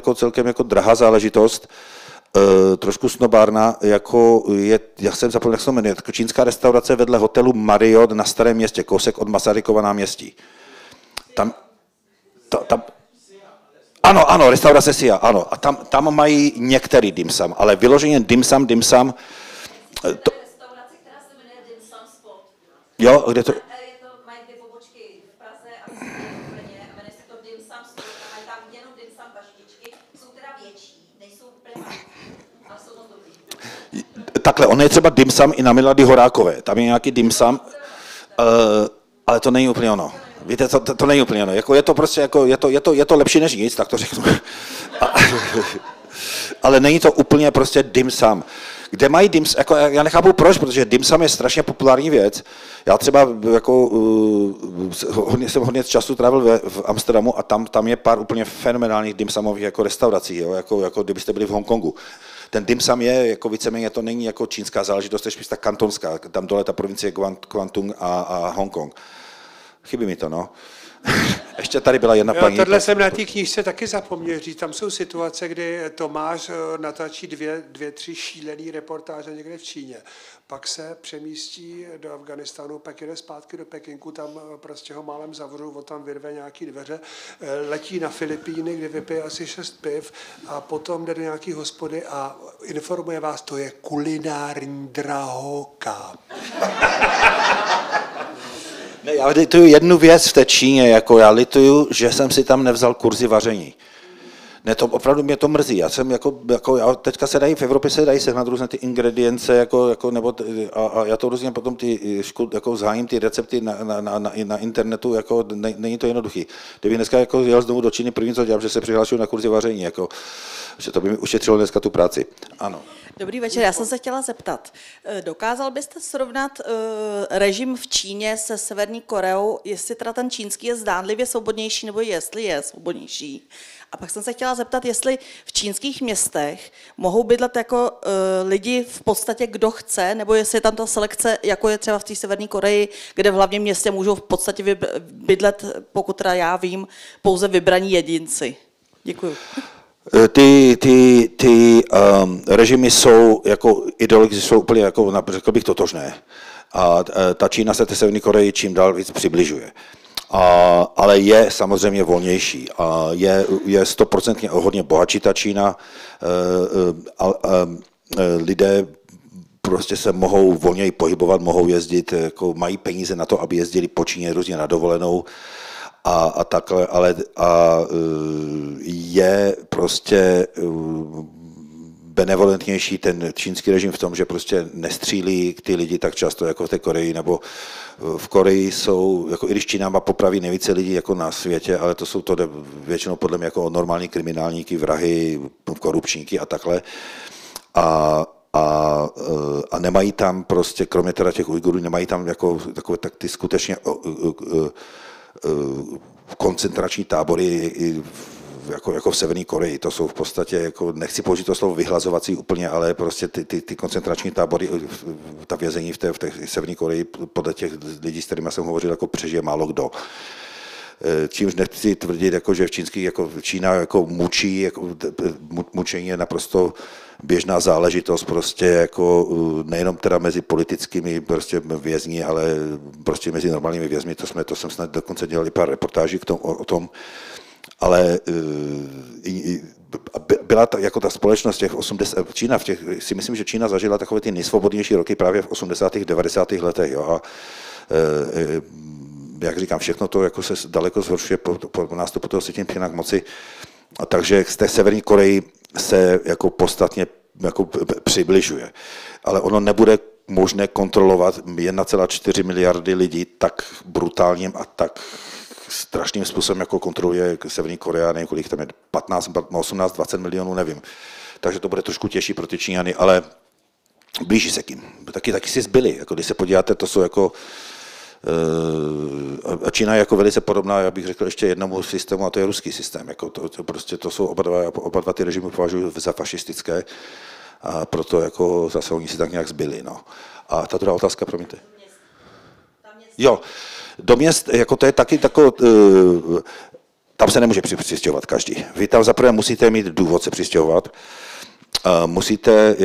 drahá záležitost. Trošku snobárna, jako je, já jsem zapomněl, jak se jmenuje, jako čínská restaurace vedle hotelu Marriott na Starém Městě, kousek od Masarykova náměstí. Ano, restaurace Sia, ano. A tam mají některý dim sum, ale vyloženě dim sum. To je restaurace, která se jmenuje Dim Sum Spot. Jo, kde to... Mají 2 pobočky v Praze a v Brně, jmenuje se to Dim Sum Spot a mají tam jenom dim sum baštičky, jsou teda větší, nejsou úplně malé. Takhle, on je třeba dim sum i na Milady Horákové, tam je nějaký dim sum, ale to není úplně ono. Víte, to není úplně ono, jako je to prostě, jako je to lepší než nic, tak to řeknu. Ale není to úplně prostě dim sum. Kde mají dim sum, jako já nechápu proč, protože dim sum je strašně populární věc. Já třeba jako hodně času trávil v Amsterdamu a tam je pár úplně fenomenálních dim sumových jako restaurací, jo? Jako kdybyste byli v Hongkongu. Ten dim sum je, jako víceméně to není jako čínská záležitost, to je spíš ta kantonská, tam dole ta provincie Guangdong a Hongkong. Chybí mi to, no. Ještě tady byla jedna paní. Tohle jsem na té knížce taky zapomněl říct. Tam jsou situace, kdy Tomáš natáčí 2, 3 šílený reportáže někde v Číně. Pak se přemístí do Afghánistánu, pak jde zpátky do Pekinku, tam prostě ho málem zavřou, on tam vyrve nějaký dveře, letí na Filipíny, kde vypije asi 6 piv a potom jde do nějaký hospody a informuje vás, to je kulinární drahoka. Ne, já lituju jednu věc v té Číně, jako já lituju, že jsem si tam nevzal kurzy vaření. Ne, to opravdu mě to mrzí. Já jsem já teďka se dají v Evropě sehnat různé ty ingredience nebo já to různě potom zájím ty recepty na internetu, není to jednoduchý. Kdyby dneska jel znovu do Číny, první co dělám, že se přihlašuju na kurzy vaření, že to by mi ušetřilo dneska tu práci. Ano. Dobrý večer, já jsem se chtěla zeptat. Dokázal byste srovnat režim v Číně se Severní Koreou, jestli teda ten čínský je zdánlivě svobodnější, nebo jestli je svobodnější? A pak jsem se chtěla zeptat, jestli v čínských městech mohou bydlet lidi v podstatě kdo chce, nebo jestli je tam ta selekce, jako je třeba v té Severní Koreji, kde v hlavním městě můžou v podstatě bydlet, pokud teda já vím, pouze vybraní jedinci. Děkuju. Ty režimy jsou ideologicky jsou úplně řekl bych totožné. A ta Čína se té Severní Koreji čím dál víc přibližuje. Ale je samozřejmě volnější a je 100% hodně bohatší ta Čína. Lidé prostě se mohou volněji pohybovat, mohou jezdit, mají peníze na to, aby jezdili po Číně různě na dovolenou. A takhle, ale je prostě benevolentnější ten čínský režim v tom, že prostě nestřílí ty lidi tak často jako v té Koreji, nebo v Koreji jsou, i když Čína má popraví nejvíce lidí na světě, ale to jsou to většinou podle mě normální kriminálníky, vrahy, korupčníky a takhle. A nemají tam prostě, kromě teda těch Ujgurů, nemají tam ty skutečně koncentrační tábory jako v Severní Koreji. To jsou v podstatě, nechci použít to slovo vyhlazovací úplně, ale prostě ty koncentrační tábory, ta vězení v té Severní Koreji, podle těch lidí, s kterými jsem hovořil, přežije málo kdo. Čímž nechci tvrdit, že v čínských, Čína mučí, mučení je naprosto běžná záležitost, prostě nejenom teda mezi politickými prostě vězni, ale prostě mezi normálními vězni, to jsem snad dokonce dělal i pár reportáží o tom, ale byla ta společnost těch 80. Čína si myslím, že Čína zažila takové ty nejsvobodnější roky právě v 80. 90. letech, jo, a jak říkám, všechno to se daleko zhoršuje po nástupu toho Si Ťin-pchinga k moci. A takže z té Severní Koreji se podstatně přibližuje. Ale ono nebude možné kontrolovat 1,4 miliardy lidí tak brutálním a tak strašným způsobem, jako kontroluje Severní Korea, nevím, kolik tam je, 15, 18, 20 milionů, nevím. Takže to bude trošku těžší pro ty Číňany, ale blíží se k nim. Taky si zbyli. Když se podíváte, to jsou a Čína je velice podobná, já bych řekl, ještě jednomu systému, a to je ruský systém. To jsou oba dva ty režimy považuji za fašistické, a proto zase oni si tak nějak zbyli. No. A ta druhá otázka, promiňte. Jo, do měst, to je taky tam se nemůže přistěhovat každý. Vy tam zaprvé musíte mít důvod se přistěhovat. Musíte,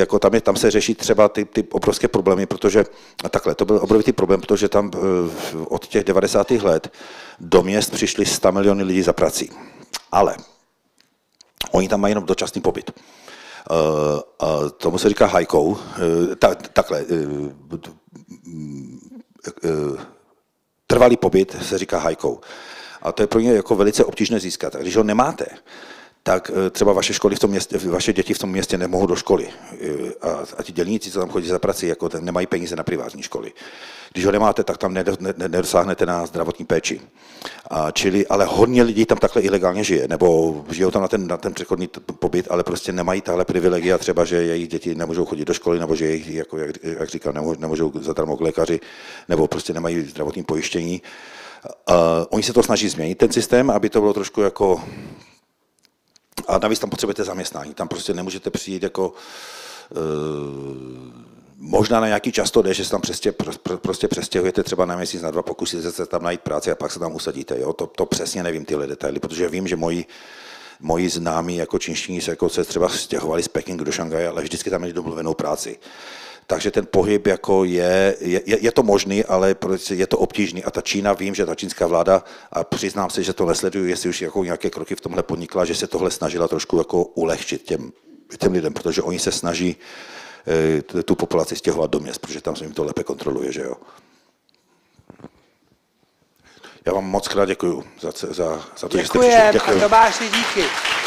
tam se řeší třeba ty obrovské problémy, protože takhle, to byl obrovitý problém, protože tam od těch 90. let do měst přišli 100 miliony lidí za prací. Ale oni tam mají jenom dočasný pobyt. Tomu se říká hajkou. Takhle, trvalý pobyt se říká hajkou. A to je pro ně velice obtížné získat. A když ho nemáte, tak třeba vaše děti v tom městě nemohou do školy. A ti dělníci, co tam chodí za prací, nemají peníze na privátní školy. Když ho nemáte, tak tam nedosáhnete na zdravotní péči. Ale hodně lidí tam takhle ilegálně žije, nebo žijou tam na ten přechodný pobyt, ale prostě nemají tahle privilegia, třeba, že jejich děti nemůžou chodit do školy, nebo že jejich, jak říkám, nemůžou zadarmo k lékaři, nebo prostě nemají zdravotní pojištění. Oni se to snaží změnit, ten systém, aby to bylo trošku A navíc tam potřebujete zaměstnání, tam prostě nemůžete přijít možná na nějaký čas to jde, že se tam prostě přestěhujete třeba na měsíc, na dva, pokusíte se tam najít práci a pak se tam usadíte. Jo? To přesně nevím tyhle detaily, protože vím, že moji známí čínští se třeba stěhovali z Pekingu do Šangaje, ale vždycky tam měli domluvenou práci. Takže ten pohyb je to možný, ale je to obtížný. A ta Čína, vím, že ta čínská vláda, a přiznám se, že to nesleduju, jestli už nějaké kroky v tomhle podnikla, že se tohle snažila trošku ulehčit těm lidem, protože oni se snaží tu populaci stěhovat do měst, protože tam se jim to lépe kontroluje, že jo. Já vám moc krát děkuju za to, že jste přišli. Děkuji, Tomáši, díky.